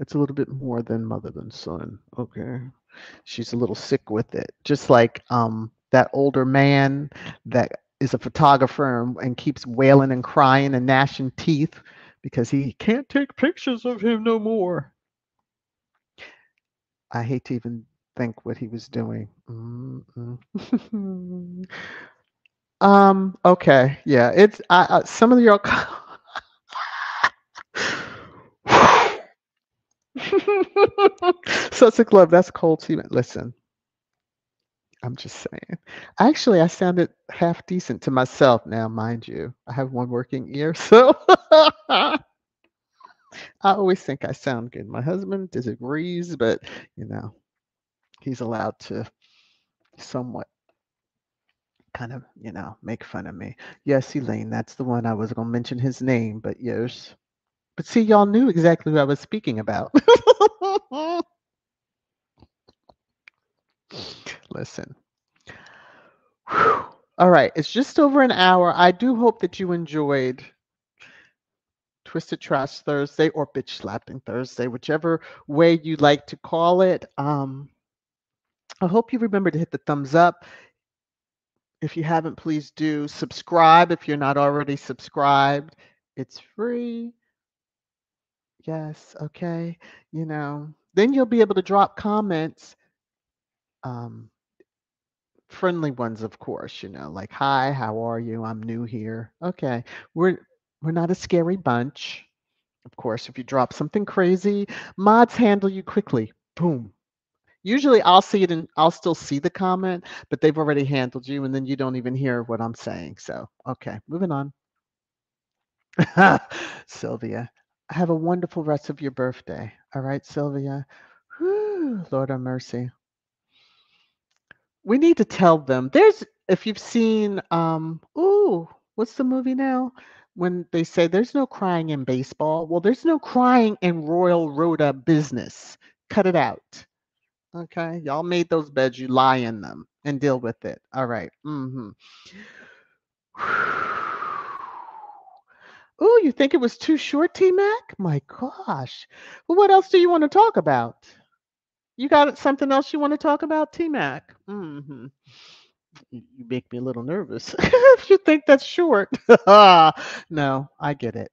It's a little bit more than mother than son. Okay. She's a little sick with it. Just like that older man that is a photographer and keeps wailing and crying and gnashing teeth because he can't take pictures of him no more. I hate to even think what he was doing. Okay. Yeah. It's some of your Sussex Love, that's cold semen. Listen, I'm just saying. Actually, I sounded half decent to myself now, mind you. I have one working ear, so I always think I sound good. My husband disagrees, but, you know, he's allowed to somewhat kind of, you know, make fun of me. Yes, Elaine, that's the one. I was going to mention his name, but yes. But see, y'all knew exactly who I was speaking about. Listen. Whew. All right. It's just over an hour. I do hope that you enjoyed Twisted Trash Thursday or Bitch Slapping Thursday, whichever way you like to call it. I hope you remember to hit the thumbs up. If you haven't, please do. Subscribe if you're not already subscribed. It's free. Yes. Okay. You know, then you'll be able to drop comments. Friendly ones, of course, you know, like, hi, how are you? I'm new here. Okay. We're not a scary bunch. Of course, if you drop something crazy, mods handle you quickly. Boom. Usually I'll see it and I'll still see the comment, but they've already handled you and then you don't even hear what I'm saying. So, okay, moving on. Sylvia, have a wonderful rest of your birthday. All right, Sylvia. Whew, Lord have mercy. We need to tell them. There's, if you've seen, ooh, what's the movie now? When they say there's no crying in baseball. Well, there's no crying in Royal Rhoda business. Cut it out. Okay. Y'all made those beds. You lie in them and deal with it. All right. Mm-hmm. Ooh, you think it was too short, T-Mac? My gosh. Well, what else do you want to talk about? You got something else you want to talk about, T-Mac? Mm-hmm. You make me a little nervous if you think that's short. No, I get it.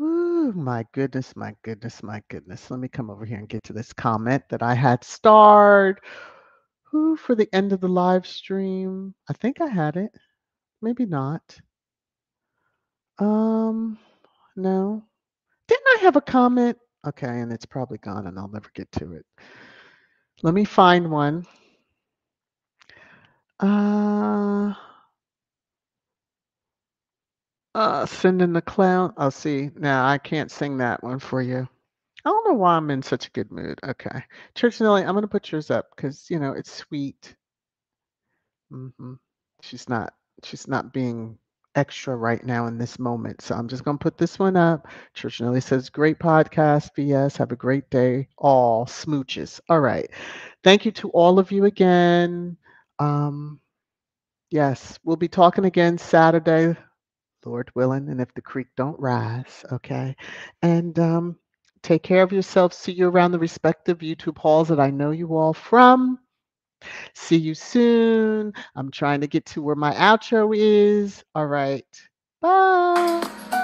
Ooh, my goodness, my goodness, my goodness. Let me come over here and get to this comment that I had starred. Ooh, for the end of the live stream. I think I had it. Maybe not. No. Didn't I have a comment? Okay, and it's probably gone and I'll never get to it. Let me find one. Sending the clown. I'll see. Now I can't sing that one for you. I don't know why I'm in such a good mood. Okay. Church Nelly, I'm going to put yours up because, you know, it's sweet. Mm-hmm. She's not being extra right now in this moment. So I'm just going to put this one up. Church Nelly says, great podcast, VS. Have a great day. All smooches. All right. Thank you to all of you again. Yes, we'll be talking again Saturday, Lord willing. And if the creek don't rise, okay. And take care of yourselves. See you around the respective YouTube halls that I know you all from. See you soon. I'm trying to get to where my outro is. All right. Bye.